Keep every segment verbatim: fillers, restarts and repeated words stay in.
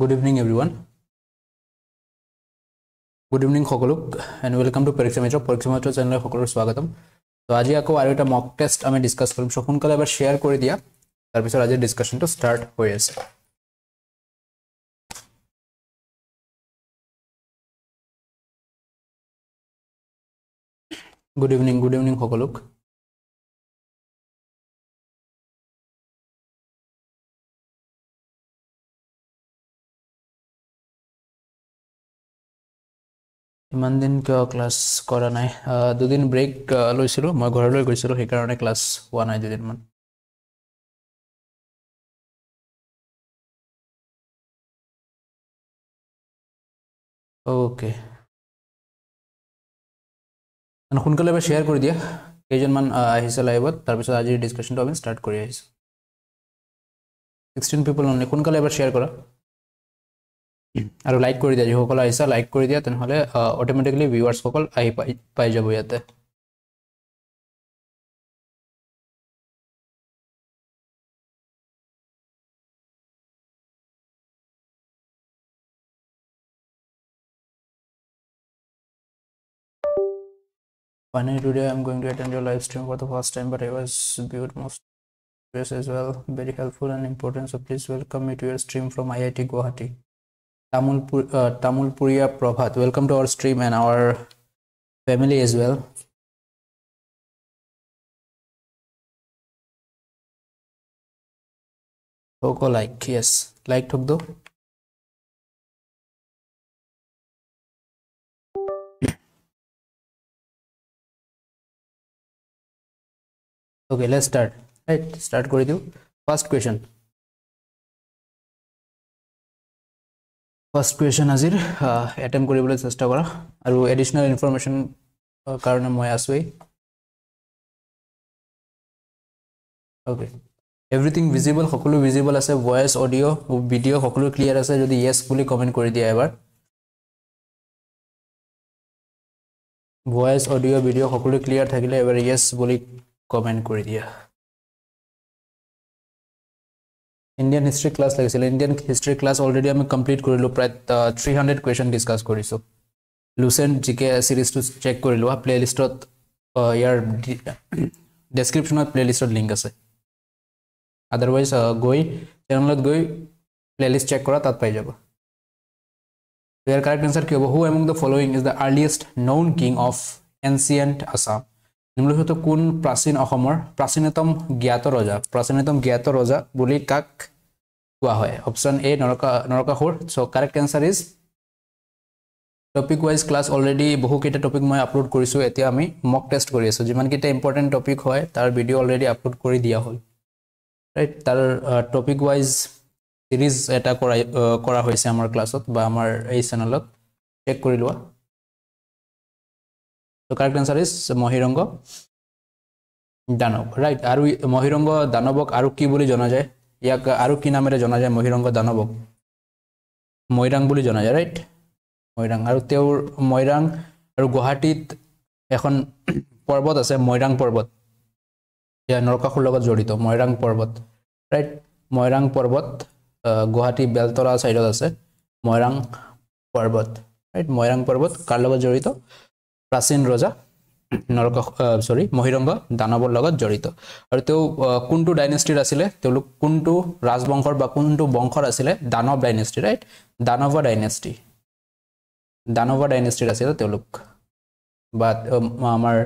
Good evening everyone. Good evening Hokoluk and welcome to Pariksha Mitra. Pariksha Mitra channel Hokoluk Swagatam. So आज आपको आरे एक mock test हमें discuss करूँ। शोखुन कल एक बार शेयर कर दिया। तब इस आज डिस्कशन तो स्टार्ट होए ऐसे। Good evening, good evening Hokoluk. इमान दिन क्या क्लास करा नहीं दो दिन ब्रेक लो इसीलो मैं घर लो इसीलो ही कराने क्लास हुआ नहीं दो दिन मन ओके अनखुन कल बस शेयर कर दिया के जन मन हिस्सा लाये बत तब इससे आज ये डिस्कशन टॉपिक स्टार्ट करिए हिस sixteen people ने खुन कल बस शेयर करा आरो लाइक कर दिया जे होकल आइसा लाइक कर दिया तन हले ऑटोमेटिकली व्यूअर्स होकल आइ पाइ जाबो याते Finally today I'm going to attend your live stream for the first time but I was viewed most as well very helpful and important so please welcome me to your stream from I I T Guwahati Tamil uh, Tamil Puriya Prabhat. Welcome to our stream and our family as well. Toko like yes, like thok do. Okay, let's start. Right, start kore diu. First question. First question Azir attempt কৰিবলৈ চেষ্টা কৰা আৰু additional information কাৰণে মই আছোই okay everything visible সকলো visible আছে voice audio video সকলো clear আছে যদি yes বুলি comment কৰি দিয়া এবাৰ voice audio video সকলো clear থাকিলে এবাৰ yes বুলি comment কৰি দিয়া Indian history class like Indian history class already I am complete korilu pray three hundred question discuss korisu Lucent J K series to check korilu a playlist ot your description ot playlist ot link ase otherwise goi channel ot goi playlist check kora tat pai jabo Your correct answer ki hobo who among the following is the earliest known king of ancient Assam निम्नलिखित কোন प्राचीन অসমৰ প্ৰাচীনতম জ্ঞাত ৰজা প্ৰাচীনতম জ্ঞাত ৰজা বুলি কাক কোৱা হয় অপচন এ নৰকা Narakasur so correct answer is topic wise class already বহুকেইটা টপিক মই আপলোড কৰিছো এতিয়া আমি মক টেষ্ট কৰি আছো যিমান কিটা ইম্পৰ্টেন্ট টপিক হয় তাৰ ভিডিঅ অলৰেডি আপলোড কৰি দিয়া হ'ল ৰাইট তাৰ টপিক ওয়াইজ সিৰিজ এটা কৰা কৰা হৈছে আমাৰ ক্লাছত বা আমাৰ এই চেনেলত চেক কৰি লোৱা So correct answer is Moirang Danab right aru Moirang Danabok aru ki boli jana jay yak aru ki namere jana jay Moirang Danabok Moirang boli jana jay right Moirang aru teur Moirang aru Guwahatit ekhon parbat ase Moirang Parbat ya Narkasur logot jorito Moirang Parbat right Moirang Parbat Guwahati Beltala side ot ase Moirang Parbat right Moirang Parbat kar logot jorito प्राचीन रजा नरक sorry मोहिरंग दानव লগত জড়িত আৰু তেও কোনটো ডাইনেস্টিৰ আছিলে তেওঁলোক কোনটো ৰাজবংশৰ বা কোনটো বংশৰ আছিলে দানৱ ডাইনেস্টি ৰাইট দানৱ ডাইনেস্টি দানৱ ডাইনেস্টিৰ আছিলে তেওঁলোক বা আমাৰ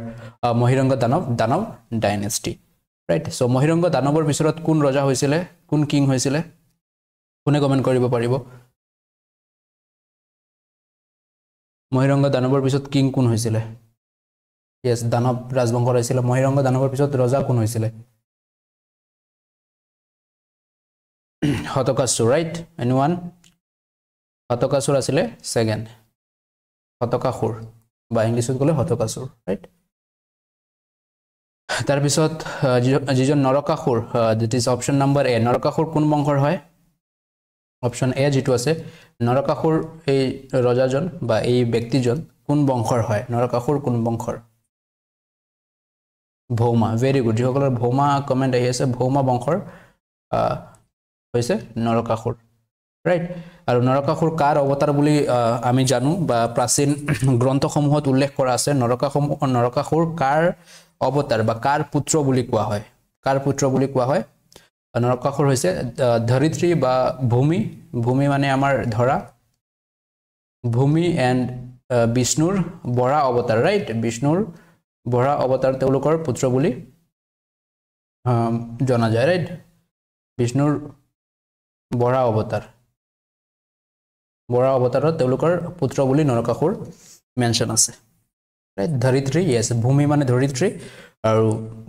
মোহিৰংগ দানৱ দানৱ ডাইনেস্টি ৰাইট সো মোহিৰংগ দানৱৰ ভিতৰত কোন ৰজা হৈছিল কোন কিং হৈছিল কোনে কমেন্ট কৰিব পাৰিব Moirang Danabor pisot king kun hoisile yes Danab rajbangshor hoisile Moirang Danabor pisot raja kun hoisile Hatokasur right anyone Hatokasur asile second Hatokasur ba english ot kole Hatokasur right tar pisot jijon Narakasur that is option number A Narakasur kun bangshor hoy option A jitu ase Narakasur এই ৰজাজন বা এই ব্যক্তিজন কোন বংশৰ হয় নৰকাসুৰ কোন বংশৰ ভৌমা very good যিসকলৰ ভৌমা কমেন্ট আহি আছে ভৌমা বংশৰ হৈছে নৰকাসুৰ ৰাইট আৰু নৰকাসুৰ কাৰ অৱতাৰ বুলি আমি জানো বা প্ৰাচীন গ্ৰন্থসমূহত উল্লেখ কৰা আছে নৰকাসুৰ নৰকাসুৰ কাৰ অৱতাৰ বা কাৰ পুত্ৰ বুলি কোৱা হয় কাৰ পুত্ৰ বুলি কোৱা হয় নৰকাসুৰ হৈছে ধৰিত্ৰী বা ভূমি ভূমি মানে আমাৰ ধৰা ভূমি এণ্ড বিষ্ণুৰ বৰা অৱতাৰ ৰাইট বিষ্ণুৰ বৰা অৱতাৰ তেওঁলোকৰ পুত্ৰ বুলি জানা যায় ৰাইট বিষ্ণুৰ বৰা অৱতাৰ বৰা অৱতাৰৰ তেওঁলোকৰ পুত্ৰ বুলি নৰকাসুৰ মেনশন আছে ৰাইট ধৰিত্ৰী ইয়েস ভূমি মানে ধৰিত্ৰী আৰু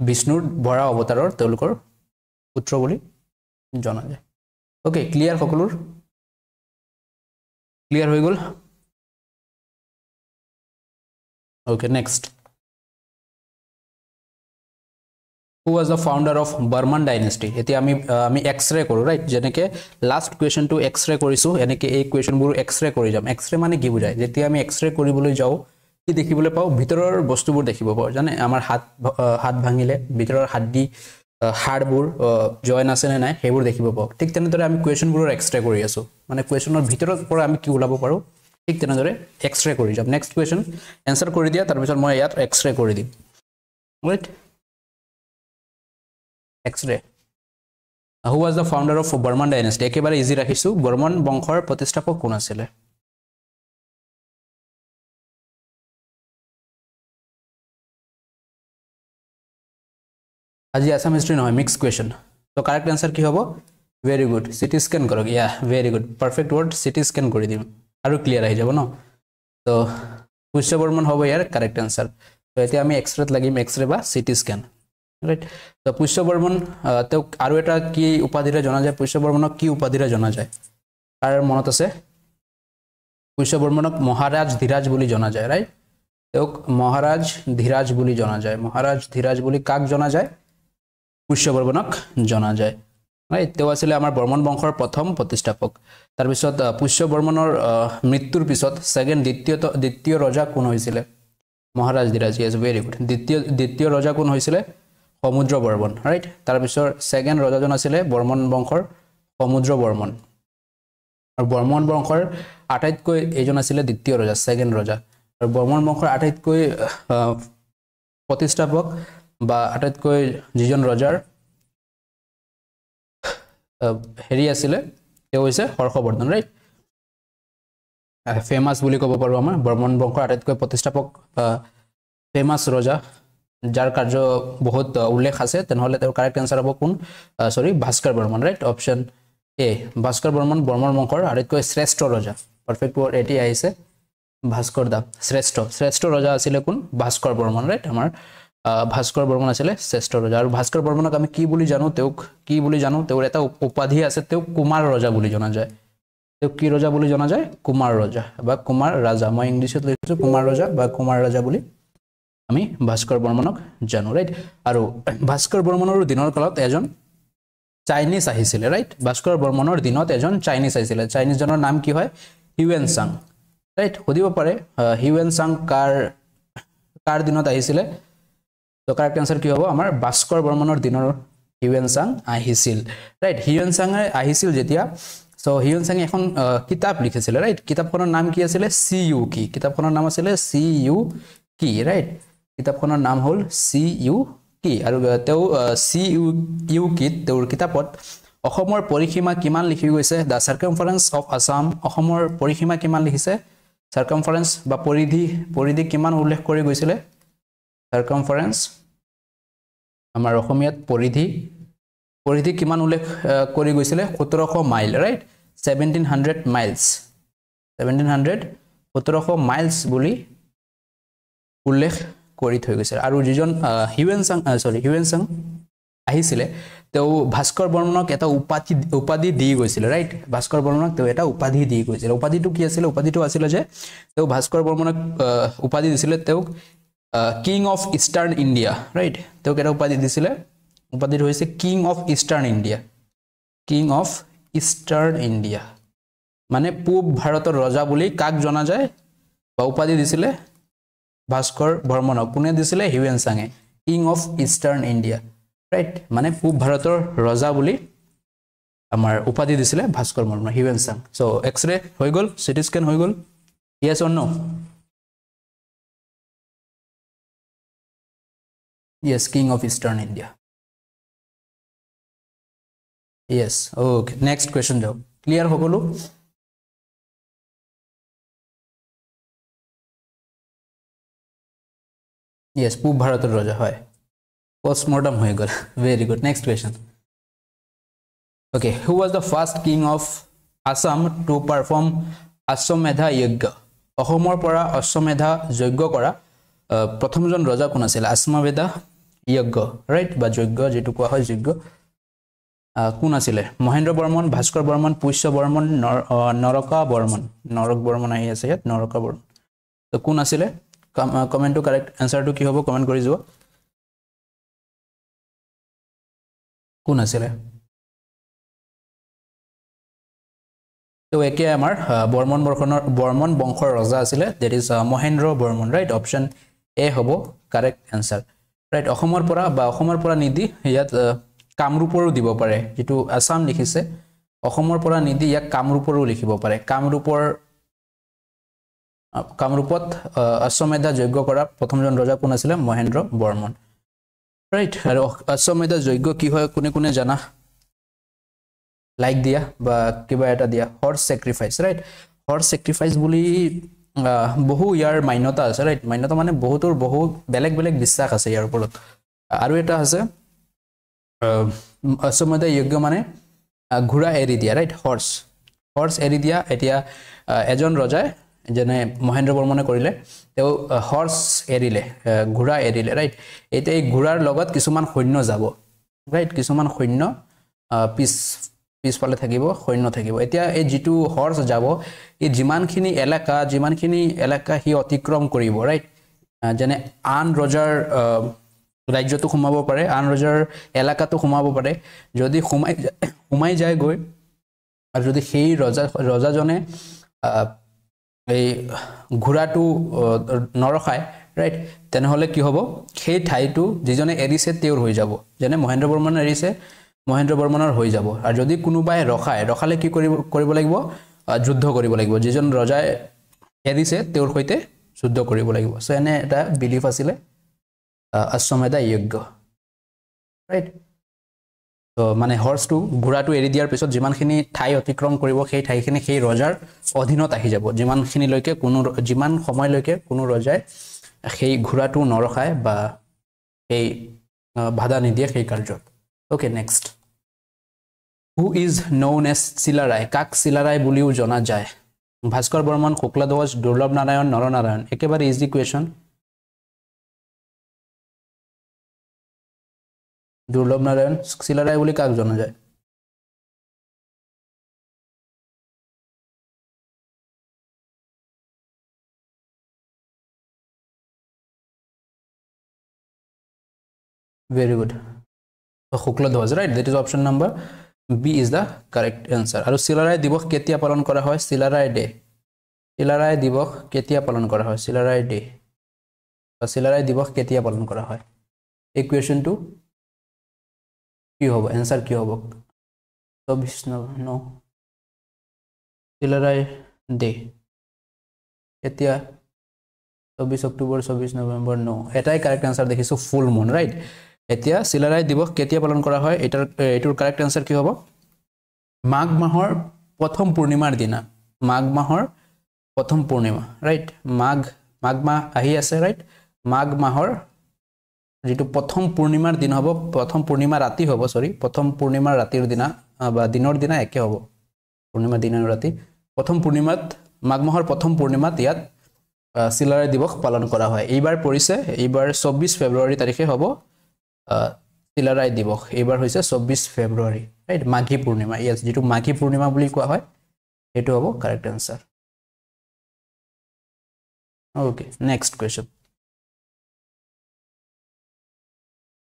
বিষ্ণুৰ বৰা অৱতাৰৰ তেওঁলোকৰ পুত্ৰ বুলি জানা যায় ওকে ক্লিয়াৰ সকলৰ ক্লিয়ার হৈ গল okay next Who was the founder of Burman dynasty? Eti ami ami X-ray koru right? Jeneke last question to X-ray korisu. Eneke ek question bolu X-ray kori jam. X-ray mane ki bujhay? Jeti ami X-ray kori bolu jao ki dekhi bolu pao bhitoror bostu bor dekhi pao. Jane amar hat hat bhangile bhitoror haddi hard bor join ase ne nai hebor dekhi pao. Thik tene dore ami question bolor X-ray kori asu. Mane questionor bhitoror pora ami ki ulabo paru. Thik tene dore X-ray kori jam. Next question answer kori dia tar pichor moi iyat X-ray kori dim. Right? X-ray. Who was the founder of Burman dynasty? Ekebare easy rakhisu. Burman bongkhor protisthapak kon asile? Aji Assam history noy mixed question. So correct answer ki hobo? Very good. C T scan koro. Yeah, very good. Perfect word. C T scan kori dim. Aru clear ahi jabo no. So Pushyavarman hobo yar correct answer. So ete ami X-ray lagim X-ray ba C T scan. Right. So Pushyavarman तो आरुएटा की उपाधिरा जाना जाए Pushyavarman की उपाधिरा जाना जाए कारण मनत आछे Pushyavarman महाराज धीराज बोली जाना जाए राइट तो महाराज धीराज बोली जाना जाए महाराज धीराज बोली काक जाना जाए Pushyavarman जाना जाए राइट तो आसले आमार बर्मन वंशर प्रथम प्रतिष्ठापक तार पिছত Pushyavarmanৰ मृত্যুৰ পিছত सेकेंड দ্বিতীয় দ্বিতীয় ৰজা কোন হৈছিল महाराज धीराज ইজ ভেৰি গুড দ্বিতীয় দ্বিতীয় ৰজা কোন হৈছিল Samudra Bormon, right? Tar pisor second Raja jon asile Bormon bongkhor Samudra Bormon. Ar Bormon bongkhor twenty-eight ejon asile ditiyo Raja, second Raja. Ar Bormon bongkhor twenty-eight protisthapak ba twenty-eight jijon Rajar heri asile teo hoise Harshvardhan, right? Famous boli kobo paru amar Bormon bongkhor twenty-eight protisthapak famous Raja. जार कार्य बहुत उल्लेख আছে তেনহলে তেৰ correct answer হ'ব কোন সৰি Bhaskar Barman right option A Bhaskar Barman Barman বংশৰ আটাইতকৈ শ্ৰেষ্ঠ ৰজা পাৰফেক্ট ৱৰ্ড এটি আহিছে ভাস্কৰ দা শ্ৰেষ্ঠ শ্ৰেষ্ঠ ৰজা আছিল কোন ভাস্কৰ বৰ্মন ৰাইট আমাৰ ভাস্কৰ বৰ্মন আছিল শ্ৰেষ্ঠ ৰজা আৰু ভাস্কৰ বৰ্মনক আমি কি বুলি জানো তেওক কি বুলি জানো তেৰ এটা উপাধি আছে তেওক কুমাৰ ৰজা বুলি জনা যায় তেওক কি ৰজা বুলি জনা যায় কুমাৰ ৰজা বা কুমাৰ ৰাজা মই ইংলিছত লিখিছো কুমাৰ ৰজা বা কুমাৰ ৰাজা বুলি আমি ভাস্কৰ বৰ্মনক জানো ৰাইট আৰু ভাস্কৰ বৰ্মনৰ দিনৰ কালত এজন চাইনিজ আহিছিল ৰাইট ভাস্কৰ বৰ্মনৰ দিনত এজন চাইনিজ আহিছিল চাইনিজ জনৰ নাম কি হয় হিউৱেন চাং ৰাইট হদিব পাৰে হিউৱেন চাং কাৰ কাৰ দিনত আহিছিল তো কাৰেক্ট আনসাৰ কি হ'ব আমাৰ ভাস্কৰ বৰ্মনৰ দিনৰ হিউৱেন চাং আহিছিল ৰাইট হিউৱেন চাং আহিছিল যেতিয়া সো হিউৱেন চাং এখন কিতাপ লিখিছিল ৰাইট কিতাপখনৰ নাম কি আছিল সি ইউ কি কিতাপখনৰ নাম আছিল সি ইউ কি ৰাইট কিতাপখনৰ নাম হল সি ইউ কি আৰু তেও সি ইউ ইউ কি তেৰ কিতাপত অসমৰ পৰিসীমা কিমান লিখি গৈছে দা সাৰ্কামফাৰেন্স অফ আসাম অসমৰ পৰিসীমা কিমান লিখিছে সাৰ্কামফাৰেন্স বা পৰিধি পৰিধি কিমান উল্লেখ কৰি গৈছিল সাৰ্কামফাৰেন্স আমাৰ অসমীয়াত পৰিধি পৰিধি কিমান উল্লেখ কৰি গৈছিল সতেৰশ mile right seventeen hundred miles seventeen hundred সতেৰশ মাইলস বুলি উল্লেখ কৰি থৈ গৈছে আৰু যিজন হিউৱেন চাং সৰি হিউৱেন চাং আহিছিল তেও ভাস্কৰ বৰ্মনক এটা উপাধি উপাধি দি গৈছিল ৰাইট ভাস্কৰ বৰ্মনক তেও এটা উপাধি দি গৈছিল উপাধিটো কি আছিল উপাধিটো আছিল যে তেও ভাস্কৰ বৰ্মনক উপাধি দিছিল তেওক king of eastern India right তেও এটা উপাধি দিছিল উপাধিটো হৈছে king of eastern India king of eastern India মানে পূব ভাৰতৰ ৰজা বুলি কাক জনা যায় বা উপাধি দিছিল ভাস্কৰ বৰ্মন কোনে দিছিলে হিউৱেন চাঙে king of eastern India right মানে পূব ভাৰতৰ ৰজা বুলি amar upadi disile Bhaskar Varman human sang so x-ray hoy gol C T scan hoy gol yes or no yes king of eastern India yes okay next question jao clear hokolu yes pub bharator raja hoy post mortem hoy gol very good next question okay who was the first king of Assam to perform Ashwamedha yagya ahomor para Ashwamedha yagya kora prathom jon raja kon asile Ashwamedha yagya right ba yagya jetu koa hoy yagya কোন আছিল মহেন্দ্র বর্মন ভাস্কর বর্মন পুষ্যবর্মন নরকা বর্মন নরক বর্মন আহি আছে ইয়াত নরকা বর্মন তো কোন আছিল comment to correct answer টু কি হবে কমেন্ট কৰি যো কোন আছিল তো একে আমাৰ বৰ্মন বৰ্ষণৰ বৰ্মন বংশৰ ৰজা আছিল that is Mahendra Barman right option A হ'ব কাৰেক্ট অ্যানসাৰ ৰাইট অসমৰ পৰা বা অসমৰ পৰা নিদি ইয়াত কামৰূপৰ দিব পাৰে যেটো আসাম লিখিছে অসমৰ পৰা নিদি ইয়াক কামৰূপৰো লিখিব পাৰে কামৰূপৰ কামৰূপত অশ্বমেধা যজ্ঞ কৰা প্ৰথমজন ৰজা কোন আছিল মহেন্দ্ৰ বৰ্মন ৰাইট আৰু অশ্বমেধা যজ্ঞ কি হয় কোনে কোনে জানা লাইক দিয়া বা কিবা এটা দিয়া horse sacrifice right horse sacrifice বুলি বহু ইয়াৰ মান্যতা আছে ৰাইট মান্যতা মানে বহুতৰ বহু বেলেগ বেলেগ বিশ্বাস আছে ইয়াৰ ওপৰত আৰু এটা আছে অসমতে যজ্ঞ মানে ঘোড়া এৰি দিয়া ৰাইট হৰ্স হৰ্স এৰি দিয়া এতিয়া এজন ৰজা যেনে মহেন্দ্ৰ বৰ্মনে কৰিলে তেও হৰ্স এৰিলে ঘোড়া এৰিলে ৰাইট এতে ঘোড়াৰ লগত কিছুমান সৈন্য যাব রাইট কিছুমান সৈন্য পিছ পিছফালে থাকিব সৈন্য থাকিব এতিয়া এই যেটো হর্স যাব এই জিমানখিনি এলাকা জিমানখিনি এলাকা হি অতিক্রম কৰিব ৰাইট যেনে আন ৰজাৰ राज्यটো घुमाব পাৰে আন ৰজাৰ এলাকাটো ঘুমাব পাৰে যদি ঘুমাই ঘুমাই যায় গৈ আৰু যদি সেই ৰজা ৰজাজনে এই ঘোৰাটো নৰখায় ৰাইট তেনেহলে কি হ'ব সেই ঠাইটো যিজনে এৰিছে তেওঁৰ হৈ যাব যেনে মহেন্দ্ৰ বৰ্মন এৰিছে মহেন্দ্ৰ বৰ্মনৰ হৈ যাব আৰু যদি কোনোবাই ৰখায় ৰখালে কি কৰিব কৰিব লাগিব যুদ্ধ কৰিব লাগিব যিজন ৰজাই এৰিছে তেওঁৰ হৈতে যুদ্ধ কৰিব লাগিব সো এনে এটা বিলিফ আছিল Ashwamedha Yagya right so mane horse to ghura to eri diar pesot jiman khini thai otikrom koribo sei thai khini sei rojar odhinot ahi jabo jiman khini loike kono jiman somoy loike kono rojay sei ghura to norokhay ba ei bhada nidiye sei karjot okay next who is known as Silraj kak Silraj buliu jana jay Bhaskar Varman Kokladas Durlabh Narayan Noron Arayan ekebare easy question Durlabh Narayan Silraj বুলি কাক জানা যায় very good Kokladas right that is option number B is the correct answer আৰু Silraj দিবস কেতিয়া পালন কৰা হয় Silraj day Silraj দিবস কেতিয়া পালন কৰা হয় Silraj day বা Silraj দিবস কেতিয়া পালন কৰা হয় equation two কি হ'ব आंसर কি হ'ব twenty-four no Silraj day এতিয়া twenty-four October twenty-four November no এটাই কাৰেক্ট आंसर দেখিছো ফুল মুন ৰাইট এতিয়া Silraj দিবস কেতিয়া পালন কৰা হয় এটাৰ এটোৰ কাৰেক্ট आंसर কি হ'ব মাঘ মাহৰ প্ৰথম পূৰ্ণিমাৰ দিনা মাঘ মাহৰ প্ৰথম পূৰ্ণিমা ৰাইট মাঘ মাঘ মাহ আহি আছে ৰাইট মাঘ মাহৰ যেটো প্ৰথম পূৰ্ণিমাৰ দিন হবো প্ৰথম পূৰ্ণিমা ৰাতি হবো সৰি প্ৰথম পূৰ্ণিমাৰ ৰাতিৰ দিনা বা দিনৰ দিনা একে হবো পূৰ্ণিমা দিনৰ ৰাতি প্ৰথম পূৰ্ণিমাত মাঘ মাহৰ প্ৰথম পূৰ্ণিমাত ইয়াত Silraj দিবস পালন কৰা হয় এইবাৰ পৰিছে এইবাৰ চৌব্বিছ ফেব্ৰুৱাৰী তাৰিখে হবো Silraj দিবস এইবাৰ হৈছে চৌব্বিছ ফেব্ৰুৱাৰী ৰাইট মাঘী পূৰ্ণিমা ইয়াত যেটো মাঘী পূৰ্ণিমা বুলি কোৱা হয় এটো হবো correct answer okay next question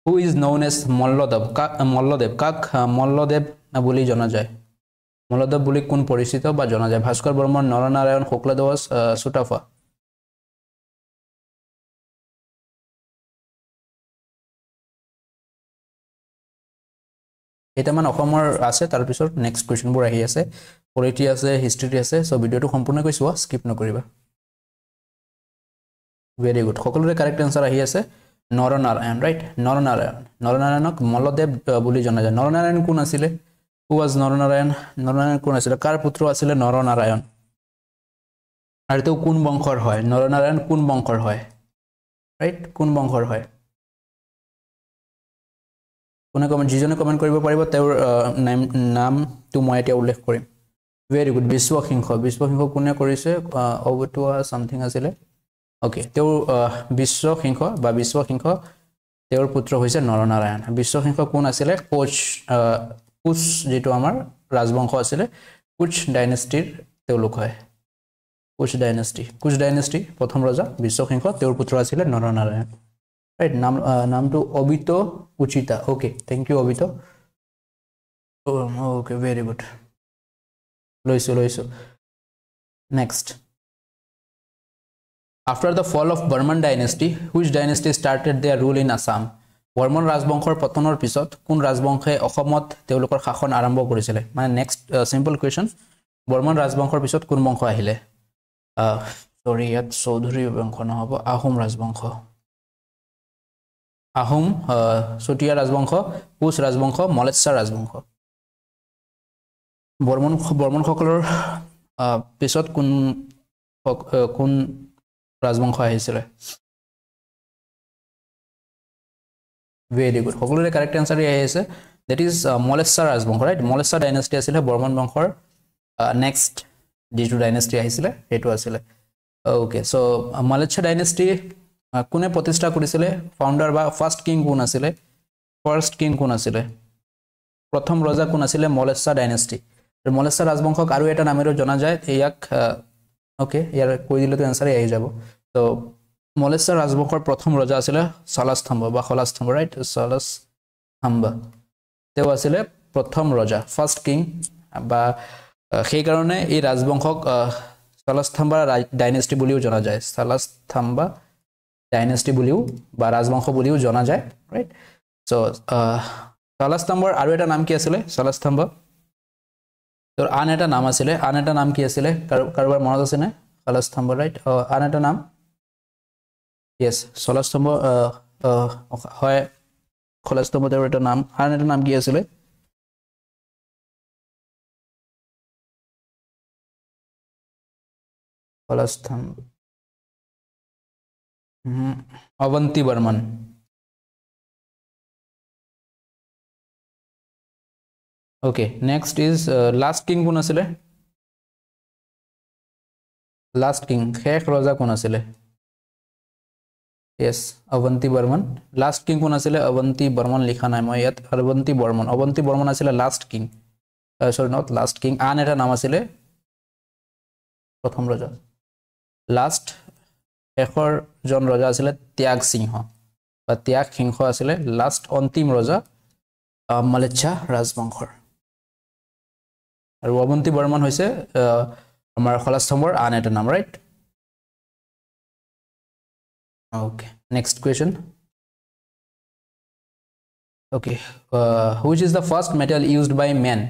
Who is known as Mollodev? Kak Mollodev? Kak Mollodev buli jana jay. Mollodev buli kun porishito ba jana jay. Bhaskar Varman, Noron Arayan, Kokladas, Stupa. এটামান অসমৰ আছে তাৰ পিছত নেক্সট কোৱেশ্চনবোৰ আহি আছে polity আছে history আছে so ভিডিওটো সম্পূৰ্ণ কৰিছোৱা স্কিপ নকৰিবা ভেৰি গুড সকলোৰে কাৰেক্ট আনসাৰ আহি আছে নৰণ নাৰায়ণ ৰাইট নৰণ নাৰায়ণ নৰণ নাৰায়ণক মল্লদেৱ বুলি জনা যায় নৰণ নাৰায়ণ কোন আছিল who was নৰণ নাৰায়ণ নৰণ নাৰায়ণ কোন আছিল কাৰ পুত্ৰ আছিল নৰণ নাৰায়ণ আৰু তেওঁ কোন বংশৰ হয় নৰণ নাৰায়ণ কোন বংশৰ হয় ৰাইট কোন বংশৰ হয় কোনে কমেন্ট জিজনে কমেন্ট কৰিব পাৰিব তেওঁৰ নাম নাম তো মই এটা উল্লেখ কৰিম ভেৰি গুড বিশ্বসিংহ বিশ্বসিংহ কোনে কৰিছে অবটোৱা সামথিং আছিল ওকে তেওঁ বিশ্বসিংহ বা বিশ্বসিংহ তেওঁৰ পুত্ৰ হৈছে নৰনাৰায়ণ বিশ্বসিংহ কোন আছিল কোচ কোচ যেটো আমাৰ ৰাজবংশ আছিল কোচ ডাইনেষ্টিৰ তেওঁ লোক হয় কোচ ডাইনেষ্টি কোচ ডাইনেষ্টি প্ৰথম ৰজা বিশ্বসিংহ তেওঁৰ পুত্ৰ আছিল Naranarayan Right, Nam uh, Nam to Obito Uchita. Okay, thank you, Obito. Oh, okay, very good. Loiso, Loiso. Next. After the fall of Burman dynasty, which dynasty started their rule in Assam? Burman Rajbongkhor Patonor Pisot, Kun Rajbongkhe Okhomot, Teulokor Khakon Arambo Korisile. My next uh, simple question. Burman Rajbongkhor Pisot, Kun Bongkho Ahile. Uh, sorry, Yat Sodhuri Bongkho Nohabo, Ahom Rajbongkho. Ahom সতীয়া রাজবংশ পুষ রাজবংশ মলেচ্ছা রাজবংশ বর্মণ বর্মণ সকলৰ পিছত কোন কোন ৰাজবংশ আহিছিল ভেৰি গুড সকলোৰে কাৰেক্ট আনসাৰ আহিছে দ্যাট ইজ মলেচ্ছা ৰাজবংশ ৰাইট মলেচ্ছা ডাইনেষ্টি আছিল বৰ্মণ বংশৰ নেক্সট যিটো ডাইনেষ্টি আহিছিল সেইটো আছিল ওকে সো মলেচ্ছা ডাইনেষ্টি কোনে প্রতিষ্ঠা কৰিছিলে ফাউন্ডাৰ বা ফাৰ্স্ট কিং কোন আছিল ফাৰ্স্ট কিং কোন আছিল প্ৰথম ৰজা কোন আছিল মলেচ্ছা ডাইনেষ্টি মলেচ্ছা ৰাজবংশক আৰু এটা নামেৰে জনা যায় ইয়াক ওকে ইয়াৰ কৈ দিলে তো আনসাৰ আহি যাব তো মলেচ্ছা ৰাজবংশৰ প্ৰথম ৰজা আছিল সালাস্তম্ভ বা সালাস্তম্ভ ৰাইট সালাস্তম্ভ তেওঁ আছিল প্ৰথম ৰজা ফাৰ্স্ট কিং বা সেই কাৰণে এই ৰাজবংশক সালাস্তম্ভ ডাইনেষ্টি বুলিও জনা যায় সালাস্তম্ভ Dynasty বুলিও বা ৰাজবংশ বুলিও জানা যায় ৰাইট সো সালাস্তম্ভৰ আৰু এটা নাম কি আছিল সালাস্তম্ভ তোৰ আন এটা নাম আছিল আন এটা নাম কি আছিল কাৰবাৰ মনত আছে নে সালাস্তম্ভ ৰাইট আন এটা নাম यस সালাস্তম্ভ হয় সালাস্তম্ভ তেওঁৰ এটা নাম আন এটা নাম কি আছিল Salastambha Avanti Varman okay next is last king कोन आছিলে लास्ट किंग शेख राजा कोन आছিলে yes Avanti Varman last king कोन आছিলে अवंती वर्मन लिखा নাই মই ইয়াত अवंती वर्मन अवंती वर्मन आছিলে last king sorry not last king आन এটা নাম আছিলে प्रथम राजा लास्ट এখৰ জন ৰজা আছিল ত্যাগ সিংহ বা ত্যাগ সিংহ আছিল লাষ্ট অন্তিম ৰজা মলেচ্ছা ৰাজবংশৰ আৰু অবন্তি বৰ্মন হৈছে আমাৰ সালাস্তম্ভৰ আন এটা নাম right okay next question okay which is the first metal used by men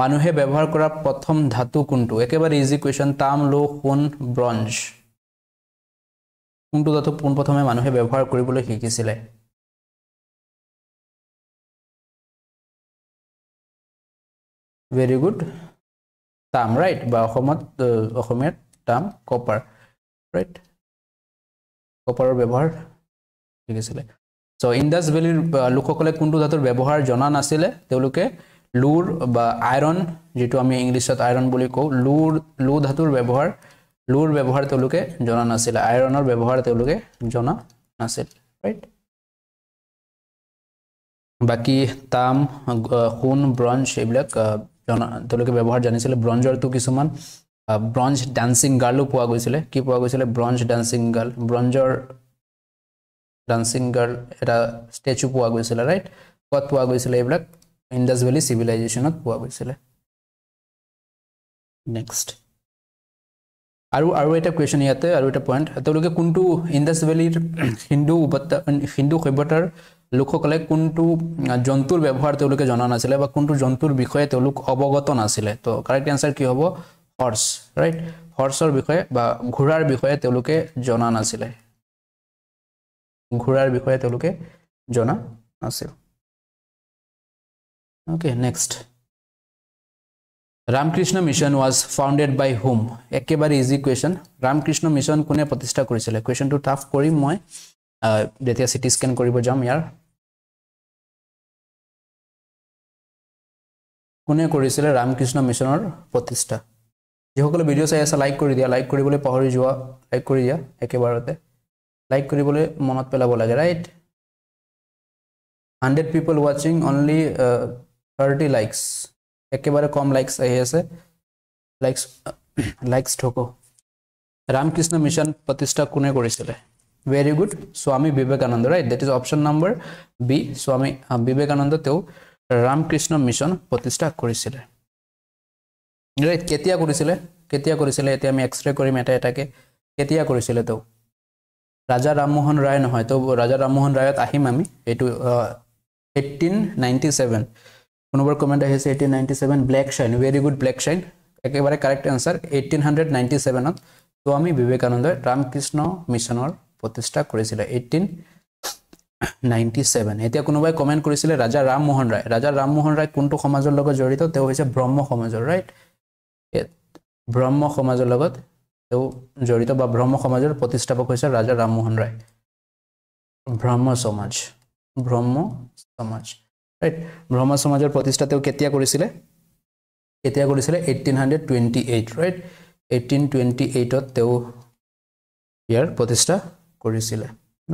মানুহে ব্যৱহাৰ কৰা প্ৰথম ধাতু কোনটো একেবাৰে ইজি কোৱেশ্চন তাম লোহ সোণ ব্ৰঞ্জ কোনটো ধাতু পোনপ্ৰথমে মানুহে ব্যৱহাৰ কৰিবলৈ শিকিছিল ভেৰি গুড তাম ৰাইট বা অসমত অসমীয়া তাম কপাৰ ৰাইট কপাৰৰ ব্যৱহাৰ শিকিছিল সো ইন্দাস ভেলিৰ লোকসকলে কোনটো ধাতুৰ ব্যৱহাৰ জনা নাছিল তেওঁলোকে লুৰ বা আইৰণ যেটো আমি ইংলিছত আইৰণ বুলি কওঁ লুৰ লু ধাতুৰ ব্যৱহাৰ লুৰ ব্যৱহাৰ তেওঁলোকে জনা নাছিল আইৰণৰ ব্যৱহাৰ তেওঁলোকে জনা নাছিল ৰাইট বাকি তাম সোণ ব্ৰঞ্জ এইবিলাক জনা তেওঁলোকে ব্যৱহাৰ জানিছিল ব্ৰঞ্জৰ তো কিছুমান ব্ৰঞ্জ ডান্সিং গাৰ্ল পোৱা গৈছিল কি পোৱা গৈছিল ব্ৰঞ্জ ডান্সিং গাৰ্ল ব্ৰঞ্জৰ ডান্সিং গাৰ্ল এটা স্ট্যাচু পোৱা গৈছিল ৰাইট ক'ত পোৱা গৈছিল এইবিলাক ইন্দাস ভেলি সিভিলাইজেশনত পোৱা গৈছিল নেক্সট আৰু আৰু এটা কোৱেশ্চন ইয়াতে আৰু এটা পয়েন্ট তেওঁলোকে কোনটো ইন্দাস ভ্যালিৰ হিন্দু উপত্যকা হিন্দু সভ্যতাৰ লক্ষ্য কৰলে কোনটো জন্তুৰ ব্যৱহাৰ তেওঁলোকে জানা নাছিলে বা কোনটো জন্তুৰ বিষয়ে তেওঁলোক অৱগত নাছিলে তো কাৰেক্ট আনসাৰ কি হ'ব হৰ্স ৰাইট হৰ্সৰ বিষয়ে বা ঘোঁৰাৰ বিষয়ে তেওঁলোকে জানা নাছিলে ঘোঁৰাৰ বিষয়ে তেওঁলোকে জানা নাছিল okay next Ramakrishna Mission was founded by whom? Ekebare easy question. Ramakrishna Mission kune pratishtha korisile. Question to tough kori moi. Uh, detia C T scan koribo jam yar. Kune korisile Ramakrishna Mission or pratishtha. Jehokole video sai asa like kori dia. Like kori bole pahori jua. Like kori dia. Ekebarate. Like kori bole monot pelabo lage right. Hundred people watching only uh, thirty likes. एकेबारे कम likes आए ऐसे likes likes ठोको Ramakrishna Mission प्रतिष्ठा कोने কৰিছিলে very good Swami Vivekananda right that is option number B Swami Vivekananda তেও Ramakrishna Mission प्रतिष्ठा কৰিছিলে राइट কেতিয়া কৰিছিলে কেতিয়া কৰিছিলে এতিয়া আমি এক্সৰে কৰিম এটা এটাকে কেতিয়া কৰিছিলে তেও রাজা রামমোহন রায় নহয় তো রাজা রামমোহন রায়ত আহিম আমি এটো eighteen ninety-seven One comment I say eighteen ninety-seven black shine very good black shine. Ekebare correct answer eighteen ninety-seven on Swami Vivekananda Ramakrishna Mission or Pratishtha korisile eighteen ninety-seven. Etia kunobai comment korisile Raja Ram Mohan Rai. Raja Ram Mohan Rai kuntu samajor logot jorito teo hoise Brahmo samajor right? Brahmo samajor logot teo jorito ba Brahmo samajor pratishthapak hoise Raja Ram Mohan Rai. Brahmo samaj. Brahmo samaj. Right, Brahma Samajor Pratishthateo ketia korisile ketia korisile eighteen twenty-eight right eighteen twenty-eight ot teo year pratishtha korisile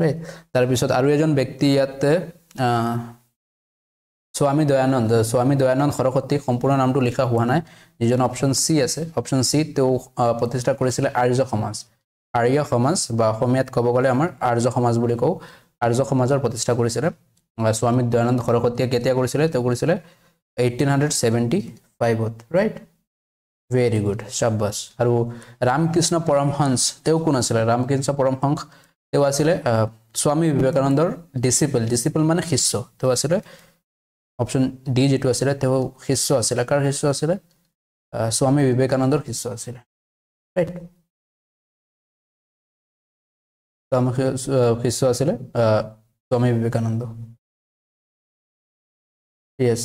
right tar bisot aru ejon byakti yat Swami Dayanand Swami Dayanand Khorokoti sampurna naam tu likha hua nai ejon option C ase option C teo pratishtha korisile Arya Samaj Arya Samaj ba homiyat kobo gole amar Arya Samaj boli ko Arya Samajor pratishtha korisile Swami Dayanand Khorokoti ketia korisile teo korisile eighteen seventy-five ot right very good shabbas aru Ramakrishna Paramhans teo kun asile Ramakrishna Paramhans teo asile Swami Vivekanandar disciple disciple mane shishya teo asile option D jetu asile teo shishya asile kar shishya asile Swami Vivekanandar shishya asile right kam shishya asile Swami Vivekananda Yes.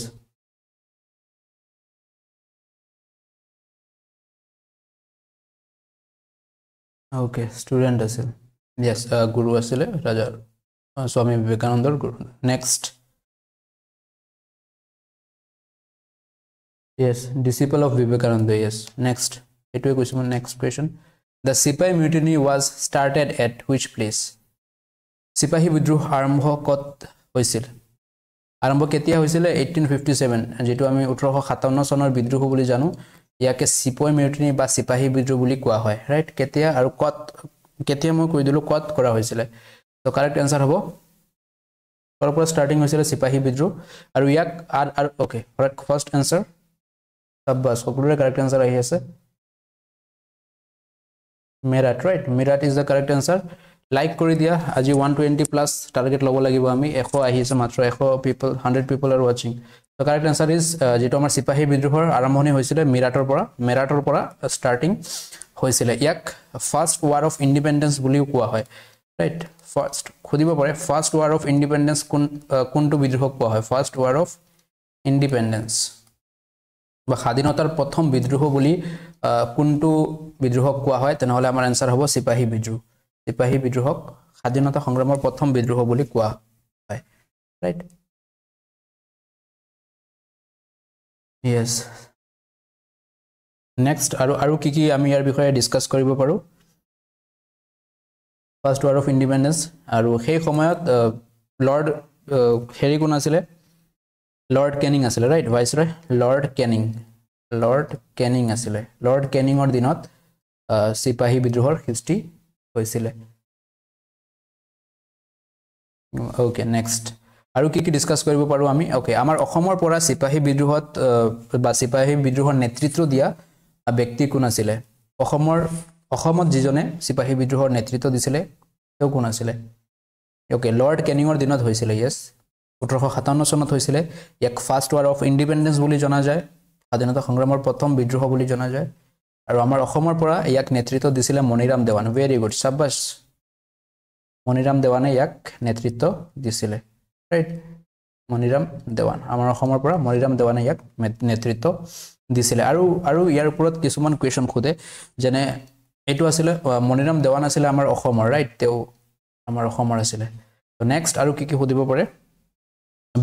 Okay, student asile. Yes, uh, Guru asile Raja uh, Swami Vivekananda Guru. Next. Yes, disciple of Vivekananda. Yes. Next. It will question. Next question. The Sipai mutiny was started at which place? Sipahi bidruh arambho kot hoisil. आरंभ केतिया হৈছিল eighteen fifty-seven যেটো আমি eighteen fifty-seven সনৰ বিদ্ৰোহ বুলি জানো ইয়াকে সিপাই মিউটনি বা সিপাহী বিদ্ৰোহ বুলি কোৱা হয় ৰাইট কেতিয়া আৰু কত কেতিয়া মই কৈ দিলো কত কৰা হৈছিল তো কাৰেক্ট আনসাৰ হ'ব পৰপৰ স্টাৰ্টিং হৈছিল সিপাহী বিদ্ৰোহ আৰু ইয়াক আৰ আৰ ওকে কাৰেক্ট ফাৰ্ষ্ট আনসাৰ সববাস সকলোৰে কাৰেক্ট আনসাৰ আহি আছে Meerut right Meerut is the correct answer Like kori dia aji one twenty plus target lobo lagibo ami one hundred ahise matra one hundred people one hundred people are watching the correct answer is jeto amar sipahi bidrohor arambhoni hoisile mirator pora mirator pora starting hoisile yak first war of independence buli koa hoy right first khodibo pore first war of independence kun kuntu bidroh koa hoy first war of independence বা স্বাধীনতাৰ প্ৰথম বিদ্ৰোহ বুলি কোনটো বিদ্ৰোহক কোৱা হয় তেনেহলে আমাৰ आंसर হ'ব সিপাহী বিদ্ৰোহ सिपाही विद्रोहक স্বাধীনতা সংগ্ৰামৰ প্ৰথম বিদ্ৰোহ বুলি কোৱা হয় ৰাইট ইয়েস নেক্সট আৰু আৰু কি কি আমি ইয়াৰ বিষয়ে ডিসকাস কৰিব পাৰো ফাৰ্স্ট ওয়াৰ অফ ইন্ডিপেন্ডেন্স আৰু সেই সময়ত লৰ্ড হেৰি কোন আছিল লৰ্ড কেনিং আছিল right viceroy lord Canning lord Canning আছিল লৰ্ড কেনিংৰ দিনত সিপাহী বিদ্ৰোহৰ হিষ্ট্ৰী হৈছিল ওকে নেক্সট আৰু কি কি ডিসকাস কৰিব পাৰো আমি ওকে আমাৰ অসমৰ পৰা সিপাহী বিদ্ৰোহত বা সিপাহী বিদ্ৰোহৰ নেতৃত্ব দিয়া ব্যক্তি কোন আছিল অসমৰ অসমত যিজনে সিপাহী বিদ্ৰোহৰ নেতৃত্ব দিছিল তেওঁ কোন আছিল ওকে লৰ্ড কেনিংৰ দিনত হৈছিল ইয়েস ওঠৰশ সাতাৱন্ন চনত হৈছিল এক ফাৰ্স্ট ওয়াৰ অফ ইন্ডিপেন্ডেন্স বুলি জনা যায় স্বাধীনতা সংগ্ৰামৰ প্ৰথম বিদ্ৰোহ বুলি জনা যায় আৰু আমাৰ অসমৰ পৰা ইয়াক নেতৃত্ব দিছিল মনিৰাম দেৱান ভেৰি গুড সাব্বাস মনিৰাম দেৱানে ইয়াক নেতৃত্ব দিছিল ৰাইট মনিৰাম দেৱান আমাৰ অসমৰ পৰা মনিৰাম দেৱানে ইয়াক নেতৃত্ব দিছিল আৰু আৰু ইয়াৰ ওপৰত কিছুমান কোৱেশ্চন খুদে যেনে এটো আছিল মনিৰাম দেৱান আছিল আমাৰ অসমৰ ৰাইট তেও আমাৰ অসমৰ আছিল তো নেক্সট আৰু কি কি খুদিব পাৰে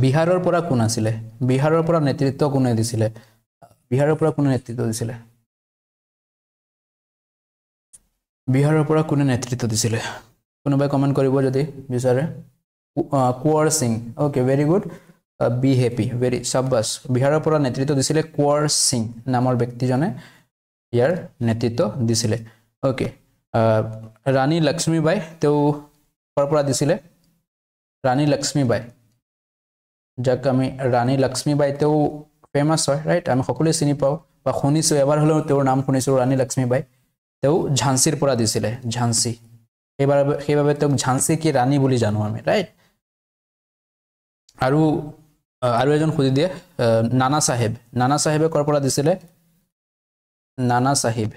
বিহাৰৰ পৰা কোন আছিল বিহাৰৰ পৰা নেতৃত্ব কোনে দিছিল বিহাৰৰ পৰা কোনে নেতৃত্ব দিছিল বিহাৰৰ পৰা কোনে নেতৃত্ব দিছিল কোনোবাই কমেন্ট কৰিব যদি বিচাৰে Kunwar Singh okay very good be happy very সাব্বাস বিহাৰৰ পৰা নেতৃত্ব দিছিল কোৱৰ সিং নামৰ ব্যক্তিজনে ইয়াৰ নেতৃত্ব দিছিল ओके रानी लक्ष्मीबाई तो परपरा दिसिले रानी लक्ष्मीबाई जक आमी रानी लक्ष्मीबाई तो फेमस হয় राइट आमी সকলে চিনি পাও বা শুনিছো এবাৰ হলো তেওঁৰ নাম শুনিছো ৰানী लक्ष्मीबाई তো ঝান্সিৰ পৰা দিছিলে ঝান্সি এবাৰ সেইভাবে তো ঝান্সি কি ৰানী বুলি জানো আমি राइट আৰু আৰু এজন খুজি দিয়ে নানা সাহেব নানা সাহেবে কৰপৰা দিছিলে নানা সাহেব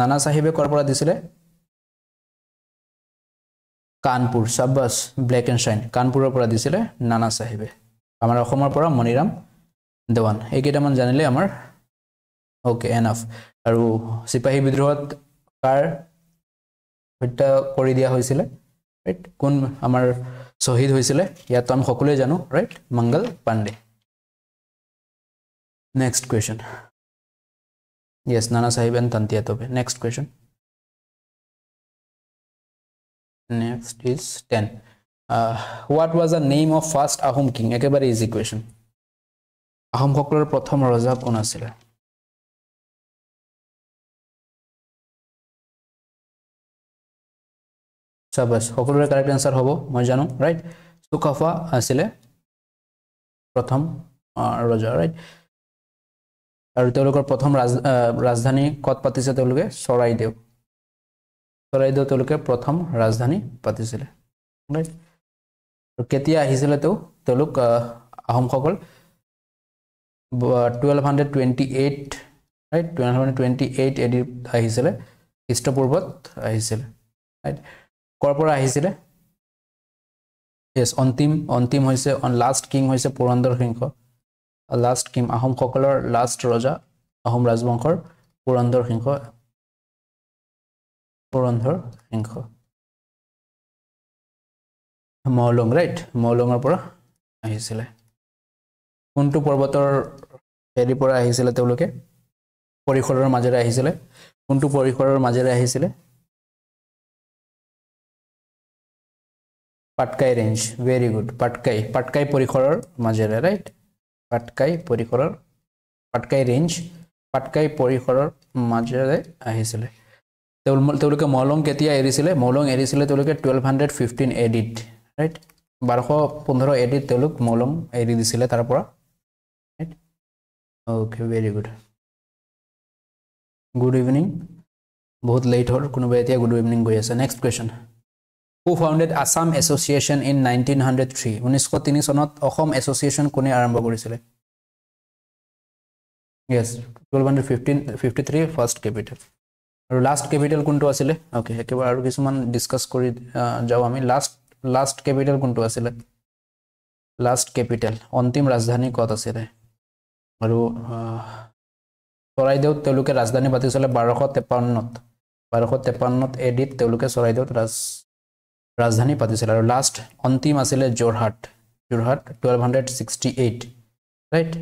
नाना साहिबे करपरा दिसिले कानपुर शाबाश ब्लैक एंड शाइन कानपुरर परा दिसिले नाना साहिबे आमार अखमर परा मनिराम देवान एकेटा मान जानिले आमार ओके एनफ आरो सिपाही विद्रोहत कार हत्या करि दिया होइसिले राइट कोन आमार शहीद होइसिले या त हम সকলোৱে জানো right Mangal Pandey next question Yes, Nana Sahib and Tantia Tobe. Next question. Next is ten. Uh, what was the name of first Ahom king? Ekebare easy question. Ahom hoklor prothom raja kon asile. Sabas hoklor correct answer hobo. Moi janu, right? Sukafa asile prothom uh, raja, right? আৰু তেওঁলোকৰ প্ৰথম ৰাজধানী কত পাতিছে তেওঁলোকে সৰাইদেউ সৰাইদেউ তেওঁলোকে প্ৰথম ৰাজধানী পাতিছিল ৰাইট আৰু কেতিয়া আহিছিল তেও তেওঁলোক আহোমসকল twelve twenty-eight right twelve twenty-eight AD আহিছিল খ্ৰীষ্টপূৰ্বত আহিছিল ৰাইট কৰপৰা আহিছিল यस অন্তিম অন্তিম হৈছে অন লাষ্ট কিং হৈছে পুৰন্দৰ সিংহ लास्ट किम अहोम खकलर लास्ट राजा अहोम राजवंशर पुरंदर सिंह पुरंदर सिंह मौलंग राइट मौलंगर पर आइसिले कोनटु पर्वতৰ হেৰি পৰা আহিছিলে তেওঁলোকে পৰিখৰৰ মাজেৰে আহিছিলে কোনটো পৰিখৰৰ মাজেৰে আহিছিলে Patkai range very good Patkai Patkai পৰিখৰৰ মাজেৰে ৰাইট পাটকাই পৰিখৰৰ পাটকাই ৰেঞ্জ পাটকাই পৰিখৰৰ মাজেৰে আহিছিল তেওঁলোকে মলং কেতিয়া এৰিছিল মলং এৰিছিল তেওঁলোকে twelve fifteen AD right twelve fifteen AD তেওঁলোক মলং এৰি দিছিল তাৰ পৰা right okay very good good evening বহুত লেট হ'ল কোনোবা এতিয়া গুড ইভিনিং গৈ আছে next question Who founded Assam Association in nineteen oh three? nineteen oh three সনত Assam Association কোনে আৰম্ভ কৰিছিল? Yes, twelve fifteen fifty-three first capital. আৰু last capital কোনটো আছিল? Okay, একেবাৰে আৰু কিছুমান ডিসকাস কৰি যাও আমি last last capital কোনটো আছিল? Last capital অন্তিম ৰাজধানী ক'ত আছিল? আৰু সৰাইদেউ তেওঁলোকে ৰাজধানী পাতিছিল twelve fifty-three twelve fifty-three edit তেওঁলোকে সৰাইদেউ ৰাজ राजधानी पातिसिल आरो लास्ट अंतिम आसिले Jorhat Jorhat twelve sixty-eight right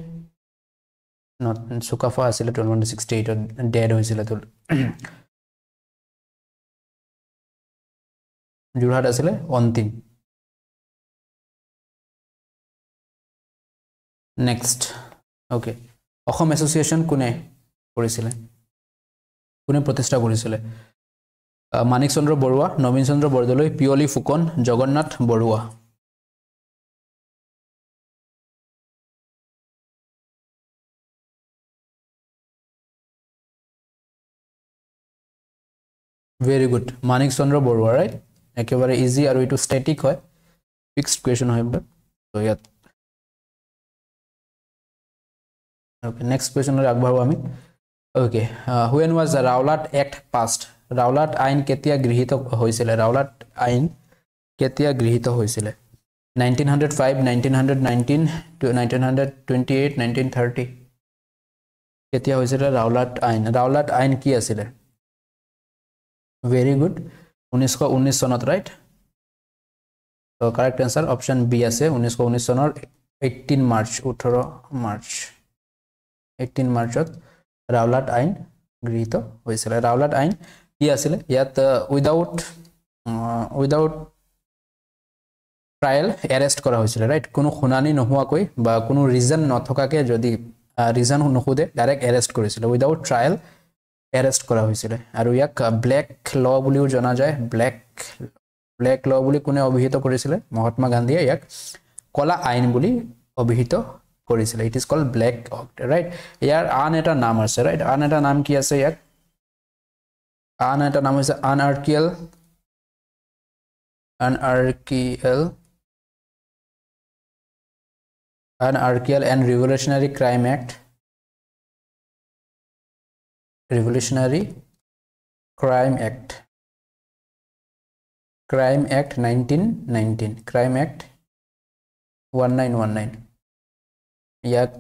not Sukaphaa आसिले twelve sixty-eight डेड होइसिल तो जोरहाट आसिले अंतिम नेक्स्ट ओके অসম এসোসিয়েশন কোনে কৰিছিল কোনে প্ৰতিষ্ঠা কৰিছিল मानिक चंद्र बरुआ नवीन Chandra Bordoloi Piyali Phukan Jagannath Barua very good Manik Chandra Barua right एकेबारे इजी आरो इटु स्टैटिक হয় फिक्स्ड क्वेश्चन হয় So yeah. Okay, next question agbarbo ami. Okay, uh, when was the Rowlatt Act passed? Rowlatt Ain ketia grihito hoisile. Rowlatt Ain ketia grihito hoisile. nineteen oh five, nineteen nineteen to nineteen twenty-eight, nineteen thirty. केतिया होइसिले Rowlatt आइन Rowlatt आइन की आसिले very good nineteen nineteen सनत right तो correct answer option B आसे nineteen nineteen सनर eighteen March eighteen March eighteen मार्चत रावलाट आइन गृहीत होइसिले रावलाट आइन की आसिले यात विदाउट विदाउट ट्रायल अरेस्ट करा होइसिले राइट कोनो खुनानी नहुवा कोई बा कोनो रीजन नथकाके जदि Uh, reason नुखुदे direct arrest करिसिले without trial arrest करा होइसिले आरो याक black law बुलियो जना जाय black black law बुली कोने अभिहित करिसिले महात्मा गांधी याक कला आइन बुली अभिहित करिसिले it is called black act right यार आन एटा नाम आसे right आन एटा नाम की आसे याक आन एटा नाम आसे anarchical anarchical Anarchical and Revolutionary Crime Act, Revolutionary Crime Act, Crime Act nineteen nineteen, Crime Act nineteen nineteen. Yak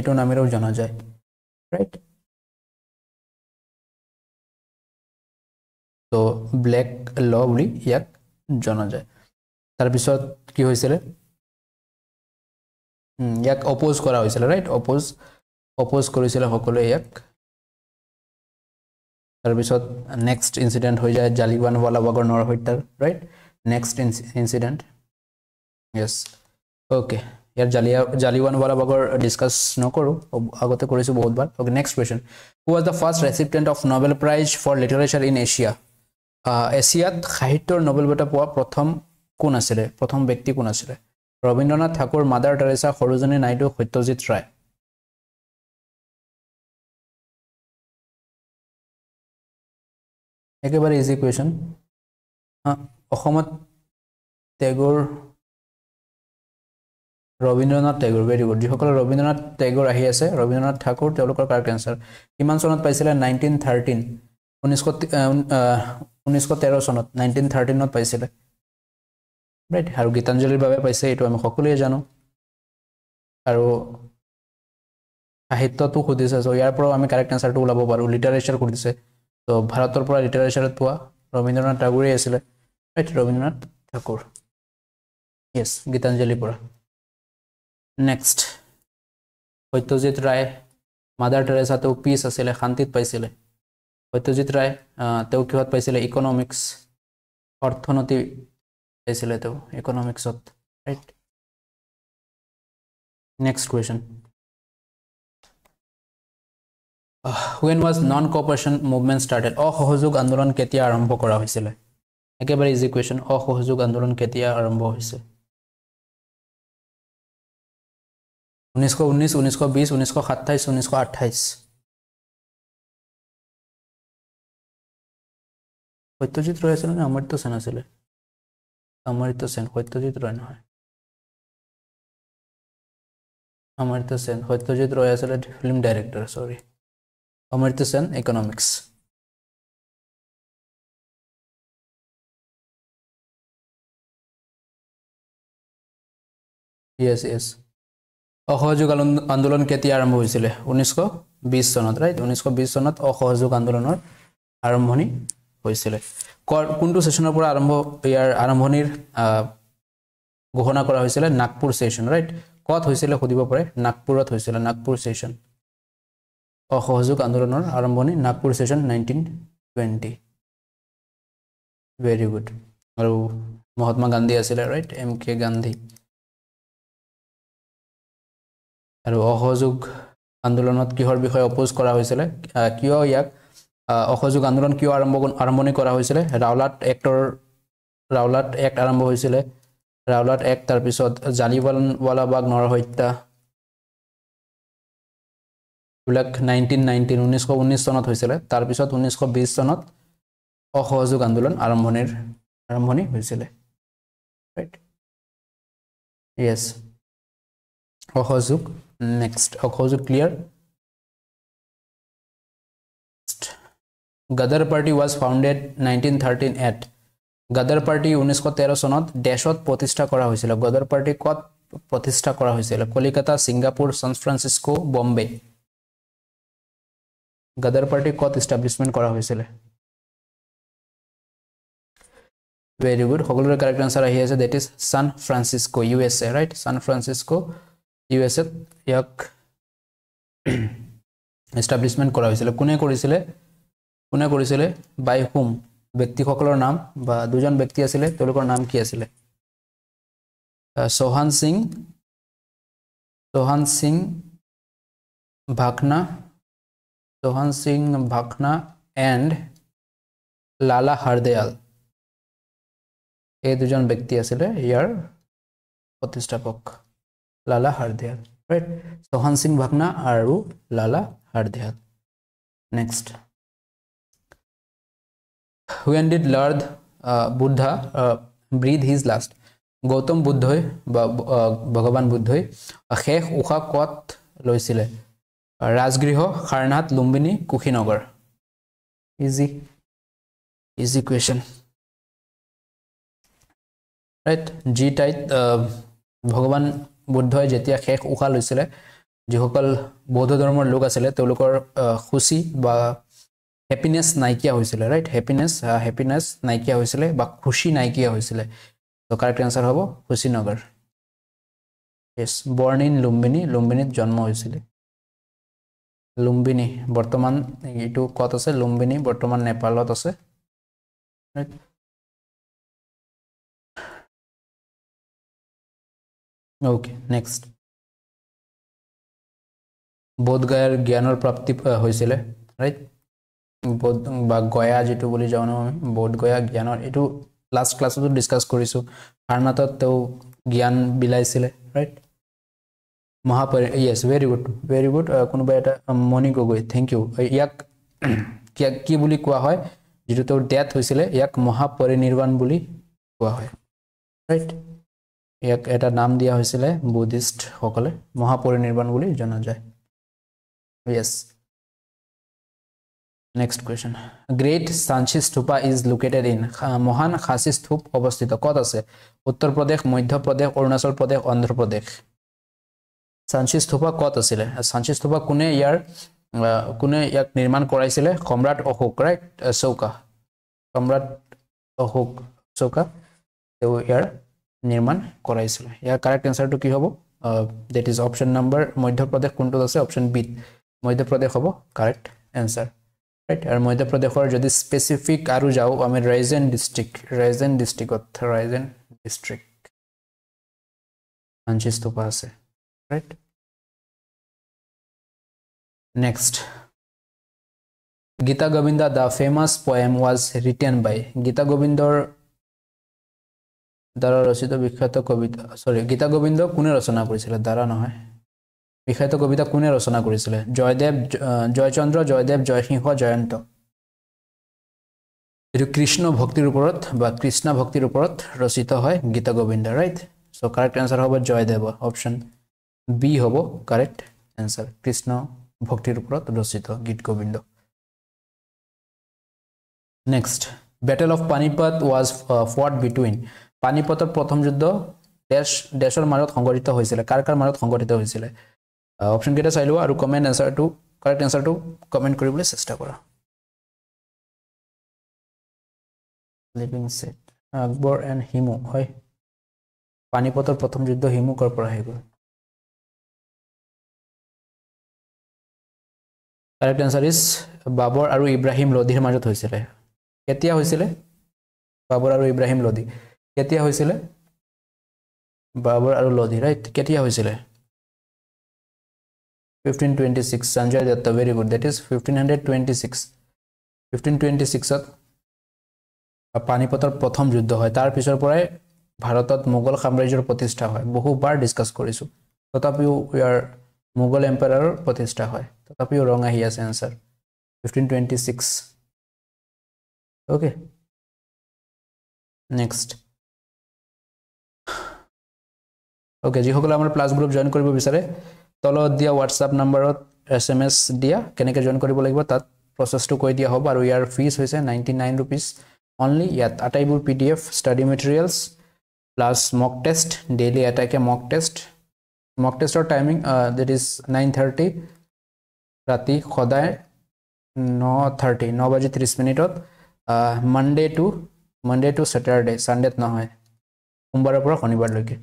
eto namero jana jay, right? So black law boli yak jana jay. Tar bisot ki hoisile? याक oppose करा होइसिले right oppose oppose करिसिले हकले याक तार बिषत next incident हो जाय जालियानवाला बाग नरहत्यार right next incident yes okay यार जालिया जालियानवाला बाग डिस्कस न करू আগতে করেছি বহুত বার okay next question who was the first recipient of Nobel prize for literature in Asia एशियात সাহিত্যৰ নোবেল বঁটা পোৱা প্ৰথম কোন আছিল প্ৰথম ব্যক্তি কোন আছিল Rabindranath Tagore, Mother Teresa, Sarojini Naidu, Satyajit Ray. Eke bare easy question. Ha, Ahmed Tagore, Rabindranath Tagore, very good. Jihokol Rabindranath Tagore ahi ase, Rabindranath Tagore, teolokor correct answer. Kiman sonat paisile nineteen thirteen. nineteen thirteen sonat, nineteen thirteen not paisile. Right, haru Gitanjali babe paise etu ami hokuliye jano aru sahitya tu khudise so yar pora ami correct answer tu ulabo paru literature khudise so bharator pora literature tu Rabindranath Tagore asile right Rabindranath Tagore yes Gitanjali pora next Satyajit Ray Mother Teresa tu peace asile shantit paisile Satyajit Ray teu kihat paisile economics arthoniti इसले तो economics होत right next question when was non cooperation movement started असहयोग आंदोलन केতিয়া আৰম্ভ কৰা হৈছিল একেবাৰে easy question असहयोग আন্দোলন কেতিয়া আৰম্ভ হৈছিল nineteen nineteen nineteen twenty nineteen twenty-seven nineteen twenty-eight Satyajit ৰয় আছিল নে অমৰ্ত্য সেন আছিল अमर्त्य सेन सत्यजित रॉय ना अमर्त्य सेन सत्यजित रॉय আসলে film director sorry Amartya Sen economics yes yes असहयोग आंदोलन केতিয়া আৰম্ভ হৈছিল nineteen twenty সনত ৰাইট nineteen twenty সনত असहयोग আন্দোলনৰ আৰম্ভণি হৈছিল কোনটো সেশনৰ পৰা আৰম্ভ ইয়াৰ আৰম্ভণিৰ ঘোষণা কৰা হৈছিল নাগপুৰ সেশন ৰাইট কত হৈছিল খুদিব পাৰে নাগপুৰত হৈছিল নাগপুৰ সেশন অসহযোগ আন্দোলনৰ আৰম্ভণি Nagpur session nineteen twenty very good আৰু মহাত্মা গান্ধী আছিল ৰাইট এম কে গান্ধী আৰু অসহযোগ আন্দোলনত কিহৰ বিষয়ে অপোজ কৰা হৈছিল কিয় ইয়াক অসহযোগ আন্দোলন কিয় আৰম্ভ আৰম্ভণি কৰা হৈছিল ৰাওলাট এক্টৰ ৰাওলাট এক্ট আৰম্ভ হৈছিল ৰাওলাট এক্ট তাৰ পিছত জালিয়ানৱালা বাগ নৰহত্যা উল্লেখ nineteen nineteen nineteen nineteen সনত হৈছিল তাৰ পিছত nineteen twenty সনত অসহযোগ আন্দোলন আৰম্ভণিৰ আৰম্ভণি হৈছিল right Yes. Okhozuk next. Okhozuk clear. Ghadar Party was founded nineteen thirteen at Ghadar Party nineteen thirteen सनत देशत प्रतिष्ठा करा হৈছিল Ghadar Party কত প্রতিষ্ঠা করা হৈছিল Kolkata Singapore San Francisco Bombay Ghadar Party কত এস্টাবলিশমেন্ট করা হৈছিল Very good সকলোৰে কারেক্ট আনসার আহি আছে that is San Francisco USA right San Francisco USA ইয়াক এস্টাবলিশমেন্ট কৰা হৈছিল কোনে কৰিছিল কোনে কৰিছিল by whom व्यक्ति সকলৰ নাম বা দুজন ব্যক্তি আছিল তেওঁলোকৰ নাম কি আছিল সোহান সিং সোহান সিং ভাকনা সোহান সিং ভাকনা এন্ড লালা হারদয়াল এই দুজন ব্যক্তি আছিল ইয়াৰ প্ৰতিষ্ঠাপক লালা হাৰদয়াল ৰাইট সোহান সিং ভাকনা আৰু Lala Hardayal next When did Lord uh, Buddha uh, breathe his last? Gautam Buddha, Bhagavan Buddha, Khekh Ukha Kot Loisile, Rajgriho, Kharnath, Lumbini, Kushinagar. Easy, easy question. Right? G type uh, Bhagavan Buddha, Jetia Khekh Ukha Loisile, Jihokal Bodho Dharma Logasile, Tolukor Khushi, Ba. happiness naikia hoisile right happiness uh, happiness naikia hoisile ba khushi naikia hoisile so correct answer hobo kushinagar yes born in lumbini lumbinit janma hoisile lumbini bortoman etu kot ase lumbini bortoman nepalot ase right okay next bodhgayar gyanor prapti uh, hoisile right बोध बा गया जेटु बोली जानो आमी बोध गया ज्ञानर एटु last क्लासत discuss करिसु हारनाथ तो ज्ञान बिलाइसिले राइट महापर yes very good very good कोनबा एटा मनी गगोई थैंक यू याक क्या की बोली कोआ होय जेटु तो डेथ होइसिले याक महापरिनिर्वाण बोली कोआ होय राइट याक एटा नाम दिया होइसिले बुद्धिस्ट हकले महापरिनिर्वाण बोली जाना जाय yes Next question. Great Sanchi Stupa is located in Mohan Khasi Stup obostito kot ase Uttar Pradesh, Madhya Pradesh, Arunachal Pradesh, Andhra Pradesh. Sanchi Stupa kot asile Sanchi Stupa kune yar kune yak nirman koraisile Comrade Ashok right Soka Comrade Ashok Soka to yar nirman koraisile yar correct answer to ki hobo that is option number Madhya Pradesh kunto ase option B Madhya Pradesh hobo correct answer Right, and Madhya Pradesh jodi specific aru jao ami Raizen district Raizen district Raizen district Sanchi Stupa ase right next Gita Govinda the famous poem was written by Gita Govindor dara rachito bikhyato kavita sorry Gita Govinda kune rachana korisile dara nohoy বিখ্যাত কবিতা কোনে রচনা করেছিল জয়দেব জয়চন্দ্র জয়দেব জয়সিংহ জয়ন্ত এর কৃষ্ণ ভক্তির উপরত বা কৃষ্ণ ভক্তির উপরত রচিত হয় Gita Govinda right so correct answer হবে জয়দেব অপশন বি হবে কারেক্ট आंसर কৃষ্ণ ভক্তির উপরত রচিত গীত Govinda next battle of Panipat was photo between পানিপতৰ প্ৰথম যুদ্ধ দেশ দেশৰ মাজত সংঘটিত হৈছিল কাৰ কাৰ মাজত সংঘটিত হৈছিল ऑप्शन केटा চাইলো আৰু comment answer to correct answer to comment কৰিবলৈ চেষ্টা কৰা লিভিং সেট আকবৰ এন্ড হিমু হয় পানিপতৰ প্ৰথম যুদ্ধ হিমু কৰ পৰা হৈ গল करेक्ट आंसर ইজ বাবৰ আৰু ইব্ৰাহিম লদিৰ মাজত হৈছিল কেতিয়া হৈছিল বাবৰ আৰু ইব্ৰাহিম লদি কেতিয়া হৈছিল বাবৰ আৰু লদি ৰাইট কেতিয়া হৈছিল fifteen twenty-six Sanjay Datta very good that is fifteen twenty-six fifteen twenty-six at Panipatar pratham juddho hoy tar pisor porai bharatot mogol samrajyor protistha hoy bohu bar discuss korisu totapiu your mogol emperor protistha hoy totapiu wrong ahi ase answer fifteen twenty-six okay next okay जिसको आमर plus group join करिबो बिचारे तलो दिया WhatsApp नंबरत SMS दिया केनेके join करिबो লাগিব तात प्रोसेस टु कोइ दिया होब आरो यार फीस होइसे निन्यानवे रुपीस ओनली यात अटाइबुर PDF study materials plus mock test daily अटाके मॉक टेस्ट मॉक टेस्ट और timing that is nine thirty राती खदाय nine thirty nine बजे thirty मिनिटत Monday to Monday to Saturday संडेत न হয় সোমবাৰৰ পৰা শনিবাৰ লৈকে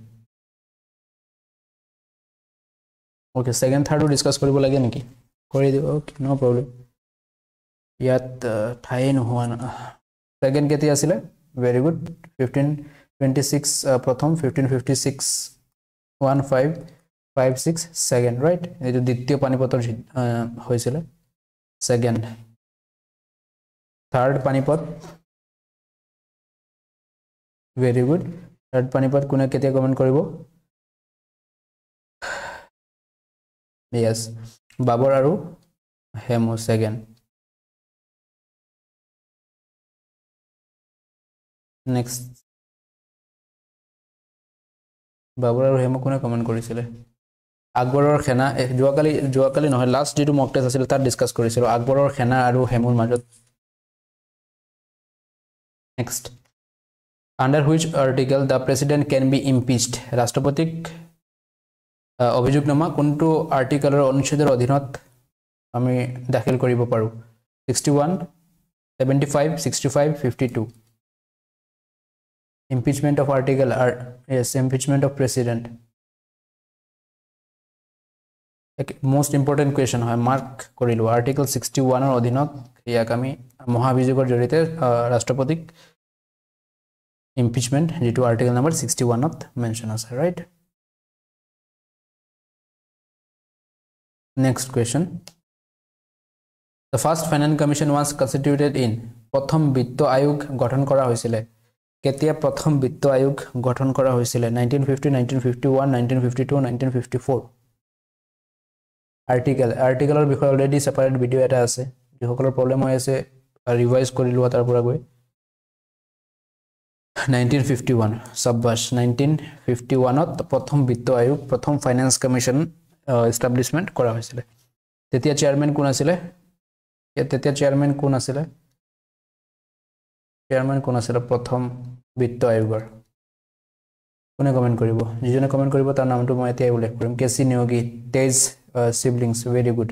ओके সেকেন্ড থাৰ্ডও ডিসকাস কৰিব লাগে নেকি কৰি দিব ওকে নো প্ৰবলেম ইয়াত ঠাই নহোৱা সেকেন্ড কেতি আছিলে ভেৰি গুড fifteen twenty-six প্ৰথম fifteen fifty-six fifteen fifty-six second right এইটো দ্বিতীয় পানিপতৰ হৈছিল second third Panipat very good third panipat kuna ketia comment koribo yes babar aru hemu second next babar aru hemu kuna comment korisile akbaror khena juakali juakali no last jitu mock test asile tar discuss korisilo akbaror khena aru hemur majot next under which article the president can be impeached rashtrapatik obhijugnama kuntu article or anushodor adhinot ami dakhil koribo paru sixty-one seventy-five sixty-five fifty-two impeachment of article or yes impeachment of president okay, most important question hoy mark korilu article sixty-one or adhinot iyak ami mohabhijogor jorite rashtrapatik impeachment into article number sixty-one of mention as right next question the first finance commission was constituted in pratham bitta ayog গঠন করা হইছিল কেতিয়া প্রথম বিত্ত আয়োগ গঠন করা হইছিল nineteen fifty nineteen fifty-one nineteen fifty-two nineteen fifty-four article article or বিষয় already separate video এটা আছে যেসকলৰ প্ৰবলেম হৈ আছে ৰিভাইজ কৰি লোৱা তাৰ পৰা গৈ nineteen fifty-one subbash nineteen fifty-one ত প্ৰথম বিত্ত আয়োগ প্ৰথম ফাইনান্স কমিশন এস্টাবলিশমেন্ট কৰা হৈছিল তেতিয়া চেয়াৰম্যান কোন আছিল তেতিয়া চেয়াৰম্যান কোন আছিল চেয়াৰম্যান কোন আছিল প্ৰথম বিত্ত আয়োগৰ কোনে কমেন্ট কৰিব যিজনে কমেন্ট কৰিব তাৰ নামটো মই এতিয়া উল্লেখ কৰিম কেসি নিয়োগী তেজ siblings very good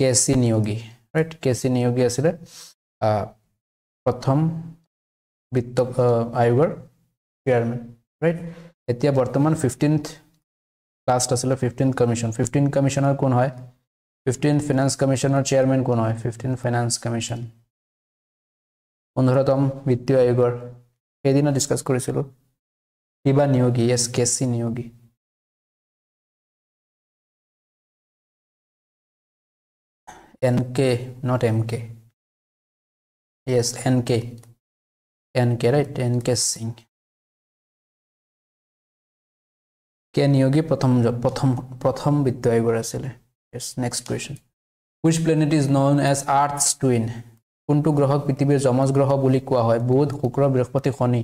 K C Neogy right K C Neogy আছিল প্ৰথম वित्त आयोगर चेयरमैन राइट এতিয়া বৰ্তমান fifteenth লাস্ট আছিল fifteenth কমিশন fifteenth কমিশনাৰ কোন হয় fifteenth ফাইনান্স কমিশনাৰ চেয়াৰম্যান কোন হয় fifteenth ফাইনান্স কমিশন fifteenth তম বিত্তীয় আয়োগৰ এদিনা ডিসকাস কৰিছিল কিবা নিয়োগী এস কেসি নিয়োগী এনকে নট এমকে এস এনকে N K right N K Singh K Niyogi pratham pratham pratham bitta ayogor asile yes next question which planet is known as earth's twin kuntu grahak prithibir jamaj graha boli koa hoy budh shukra brihspati shani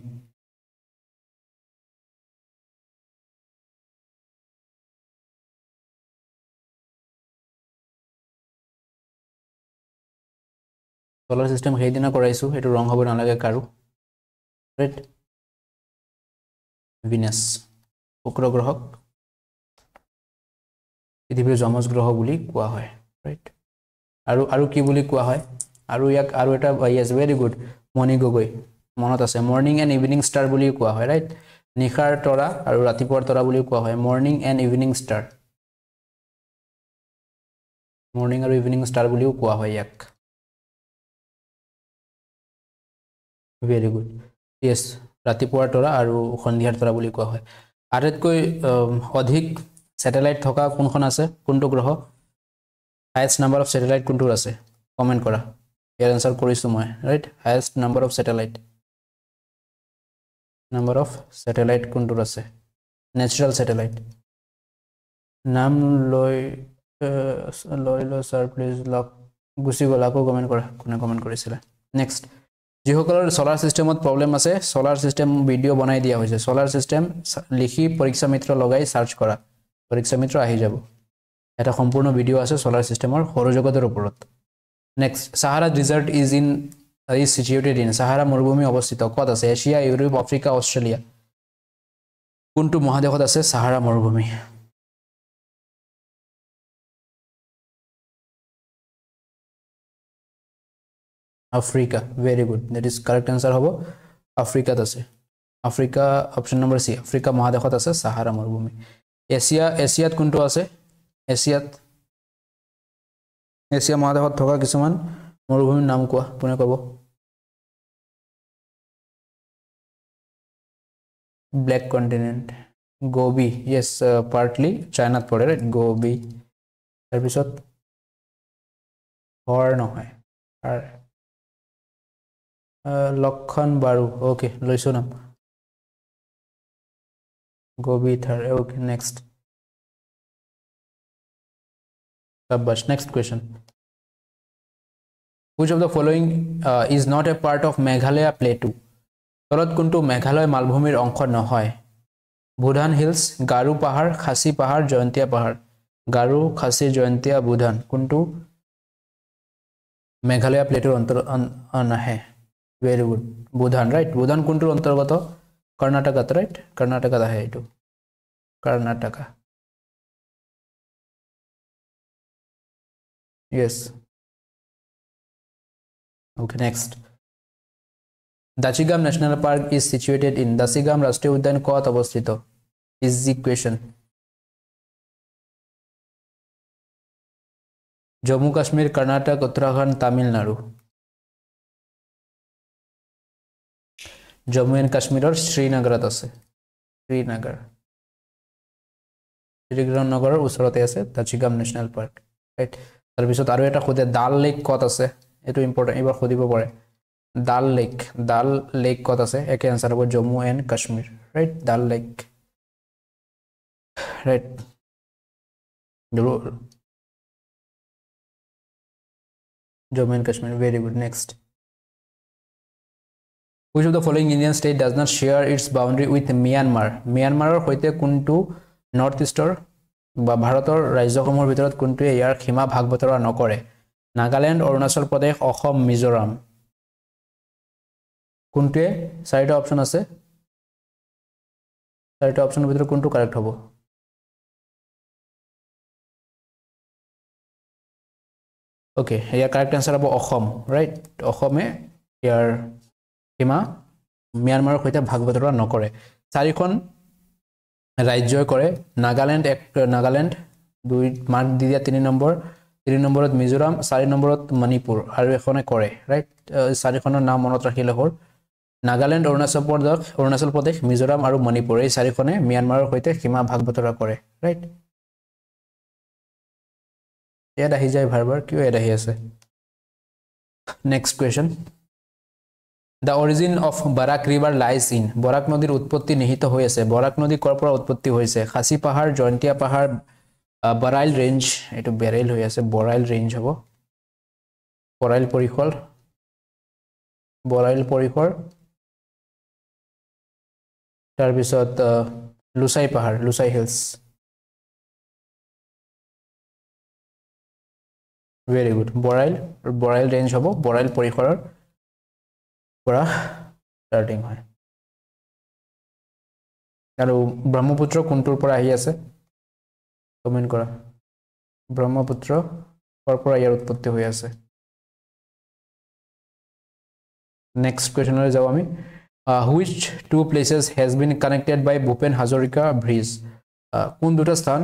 solar system he dina koraisu etu wrong hobo na lage karu right venus ukra grahak prithibir jamaj graha boli koa hoy right aru aru ki boli koa hoy aru yak aru eta yes very good moni gogoi monot ase morning and evening star boli koa hoy right nikhar tora aru ratipor tora boli koa hoy morning and evening star morning aru evening star boli koa hoy yak very good yes ratipua tora aru khondhiar tora boli koa hoy aret koi adhik satellite thoka kon kon ase kuntu graha highest number of satellite kuntu ase comment kora here answer korisu moi right highest number of satellite number of satellite kuntu ase natural satellite nam loi loi lo sir please lock gusi gola ko comment kora kone comment korisila next जिसकलर solar system problem आछे solar system video बनाई दिया होइछे solar system लिखि परीक्षा मित्र लगाई search करा परीक्षा मित्र आहि जाबो এটা সম্পূর্ণ ভিডিও আছে সোলার সিস্টেমৰ সৌৰজগতৰ ওপৰত next Sahara desert is in is situated in Sahara মরুভূমি অবস্থিত কত আছে এশিয়া ইউরোপ আফ্রিকা অস্ট্রেলিয়া কোনটো মহাদেশত আছে সাহারা মরুভূমি Africa very good that is correct answer হবো আফ্রিকাত আছে Africa option number C Africa মহাদেশত আছে সাহারা মরুভূমি এশিয়া এশিয়াত কোনটো আছে एशियात एशिया महादेशत থকা किसान मरुभूमिर नाम कोवा पुने कबो black continent Gobi yes partly चाइनात पड़े राइट गोबी तार पिছত हर নহয় আর লক্ষণ বারু ओके লইছো নাম Gobi Thar okay next Next question. Which of the following uh, is not a part of Meghalaya Plateau? Torat kuntu Meghalaya Malbhumir onkho nohoy. Budhan Hills, Garu Pahar, Khasi Pahar, Joyantia Pahar. Garu, Khasi, Joyantia, Budhan. Kuntu Meghalaya Plateau ontor on on hai. Very good. Budhan right. Budhan kuntu ontor gato Karnataka right. Karnataka da hai itu. Karnataka. Yes. Okay, next. Dachigam National Park is situated in Dachigam Rashtriya Udyan kot obosthito. Is the question. Jammu Kashmir, Karnataka, Uttarakhand, Tamil Nadu. Jammu and Kashmir or Srinagar ase. Srinagar. Srinagar usorote ase Dachigam National Park. Right. तर बिसोत आरो एटा खुदे दाल lake कत আছে এটো important এবাৰ খুদিব পৰে দাল lake দাল লেক কত আছে একে आंसर হ'ব Jammu and Kashmir right Dal lake right Jammu and Kashmir very good next which of the following Indian state does not share its boundary with Myanmar Myanmarৰ হৈতে কোনটো নৰ্থ ইষ্টৰ বা ভাৰতৰ ৰাজ্যসমূহৰ ভিতৰত কোনটো ইয়াৰ সীমা ভাগ বতৰা নকৰে নাগাল্যান্ড অৰুণাচল প্ৰদেশ অসম মিজোৰাম কোনটো চাৰিটা অপশন আছে চাৰিটা অপশনৰ ভিতৰত কোনটো কাৰেক্ট হ'ব ওকে ইয়াৰ কাৰেক্ট আনসাৰ হ'ব অসম ৰাইট অসমে ইয়াৰ সীমা মিয়ানমাৰৰ সৈতে ভাগ বতৰা নকৰে চাৰিখন राज्य करे नागालैंड एक्ट नागालैंड दो मार्क दिया तीन नंबर तीन नंबरत मिजोराम चार नंबरत मणिपुर आरो एखने करे राइट चारिखনৰ नाम মনত ৰাখিলে হ'ল नागालैंड অৰুণাচল প্ৰদেশ অৰুণাচল প্ৰদেশ মিজোৰাম আৰু মণিপুৰ এই চাৰিখনে মিয়ানমাৰৰ সৈতে সীমা ভাগ বতৰা কৰে राइट এড আহি যায় বাৰবাৰ কিয় এড আহি আছে next question The origin of Barak river lies in Barak nodir utpatti nihito hoye ase Barak nodi kor pora utpatti hoise Khasi pahar Joyantia pahar uh, Barail range etu Barail hoye ase Barail range hobo Barail porihor Barail porihor tar bisot uh, Lusai pahar Lusai hills Very good Barail Barail range hobo Barail porihor পৰা starting হয় আৰু ব্ৰহ্মপুত্ৰ কোনটোৰ পৰা আহি আছে comment কৰা ব্ৰহ্মপুত্ৰ কৰ পৰা ইয়াৰ উৎপত্তি হৈ আছে নেক্সট কোৱেশ্চনলৈ যাও আমি which two places has been connected by Bhupen Hazarika bridge কোন দুটা স্থান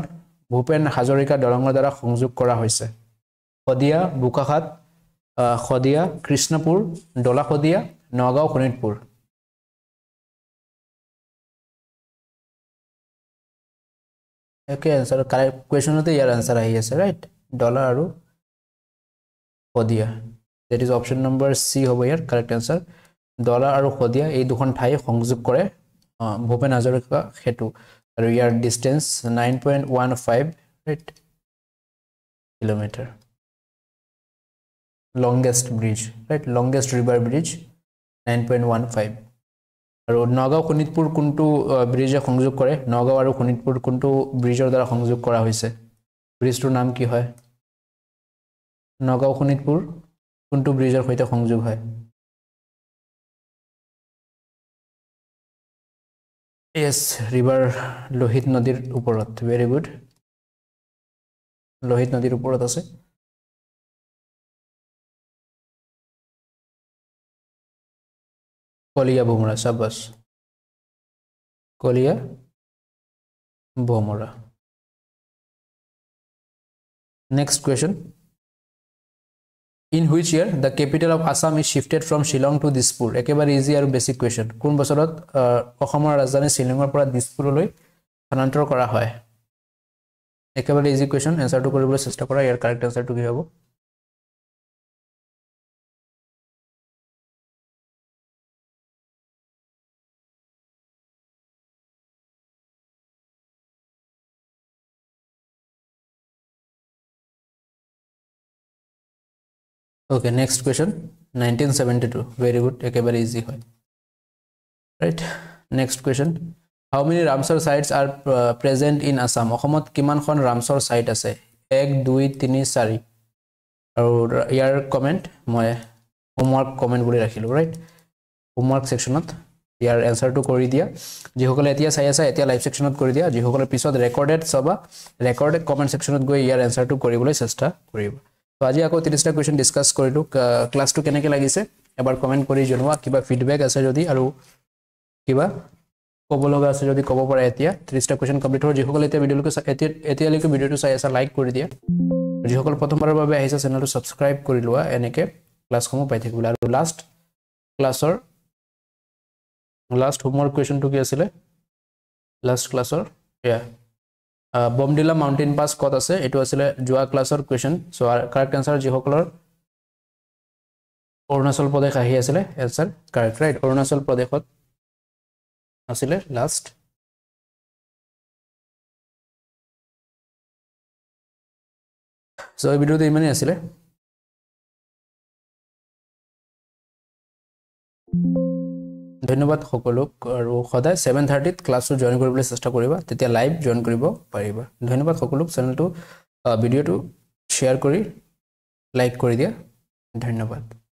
ভূপেন হাজৰিকা দৰঙৰ দ্বাৰা সংযোগ কৰা হৈছে খদিয়া বুকাহাট খদিয়া কৃষ্ণপুৰ ডলা খদিয়া Nagaon खनितपुर okay answer correct question होते यार आंसर आई है राइट डॉलर आरो खदिया that is option number C होबो यार करेक्ट आंसर डॉलर आरो खदिया এই দুখন ঠাই সংযোগ কৰে ভূপেন হাজৰিকা হেতু আৰু ইয়াৰ distance nine point one five right কিলোমিটার longest bridge right longest river bridge nine point one five. আৰু নগাঁও খনিতপুৰ কোনটো ব্ৰিজে সংযোগ কৰে নগাঁও আৰু খনিতপুৰ কোনটো ব্ৰিজৰ দ্বাৰা সংযোগ কৰা হৈছে ব্ৰিজটোৰ নাম কি হয় নগাঁও খনিতপুৰ কোনটো ব্ৰিজৰ সৈতে সংযোগ হয় এস ৰিভাৰ লোহিত নদীৰ ওপৰত ভেৰি গুড লোহিত নদীৰ ওপৰত আছে कोलिया बोमरा शाबाश Kolia Bhomora next question in which year the capital of Assam is shifted from Shillong to Dispur एकेबारे इजी आरो बेसिक क्वेश्चन कोन बसरत असমৰ राजधानी शिलोंगर পৰা दिसपुरলৈ স্থানান্তৰ কৰা হয় एकेबारे इजी क्वेश्चन आन्सर टु কৰিবলৈ চেষ্টা কৰা ইয়াৰ करेक्ट आन्सर टु কি হ'ব Okay, next question nineteen seventy-two. Very good. Very easy. Right. Next question. How many Ramsar sites are uh, present in Assam? Ahomot Kiman Khan Ramsar site ase. Ek, dui, tini, sari. Aru yar comment. Moi homework comment boli rakhilu. Right. Homework sectionat. Yar answer to kori dia. Jihokole etia sai ase etia live sectionat kori dia. Jihokole pisot recorded soba recorded comment sectionat goi yar answer to kori boli chesta koriba. So, आज आको thirty टा question discuss करिलो class टू केनेके लागिसे एबार comment करि जनुवा किबा feedback আছে যদি আৰু কিবা কব লগা আছে যদি কব পৰা এতিয়া thirty টা क्वेश्चन কমপ্লিট হ'ল যিসকল এতিয়া ভিডিঅ'লৈকে এতিয়ালৈকে ভিডিঅ'টো চাই আছা লাইক কৰি দিয়া যিসকল প্ৰথমবাৰৰ বাবে আহিছে চেনেলটো সাবস্ক্ৰাইব কৰি লোৱা এনেকে ক্লাছসমূহ পাই থাকিবা আৰু লাষ্ট ক্লাছৰ লাষ্ট হোমৱৰ্ক क्वेश्चनটো কি আছিল লাষ্ট ক্লাছৰ ইয়া बमडिला माउंटेन पास कत আছে এটো আছিল জুয়া ক্লাসৰ কোৱেশ্চন সো কাৰেক্ট आंसर জিহকলৰ অৰুণাচল প্ৰদেশ আহি আছিল आंसर কাৰেক্ট ৰাইট অৰুণাচল প্ৰদেশত আছিল লাষ্ট সো এই ভিডিওতে ইমানই আছিল ধন্যবাদ সকলোক আৰু সদায় seven thirty ত ক্লাছটো জয়েন কৰিবলৈ চেষ্টা কৰিবা তেতিয়া লাইভ জয়েন কৰিব পাৰিবা ধন্যবাদ সকলোক চেনেলটো ভিডিঅটো শেয়াৰ কৰি লাইক কৰি দিয়া ধন্যবাদ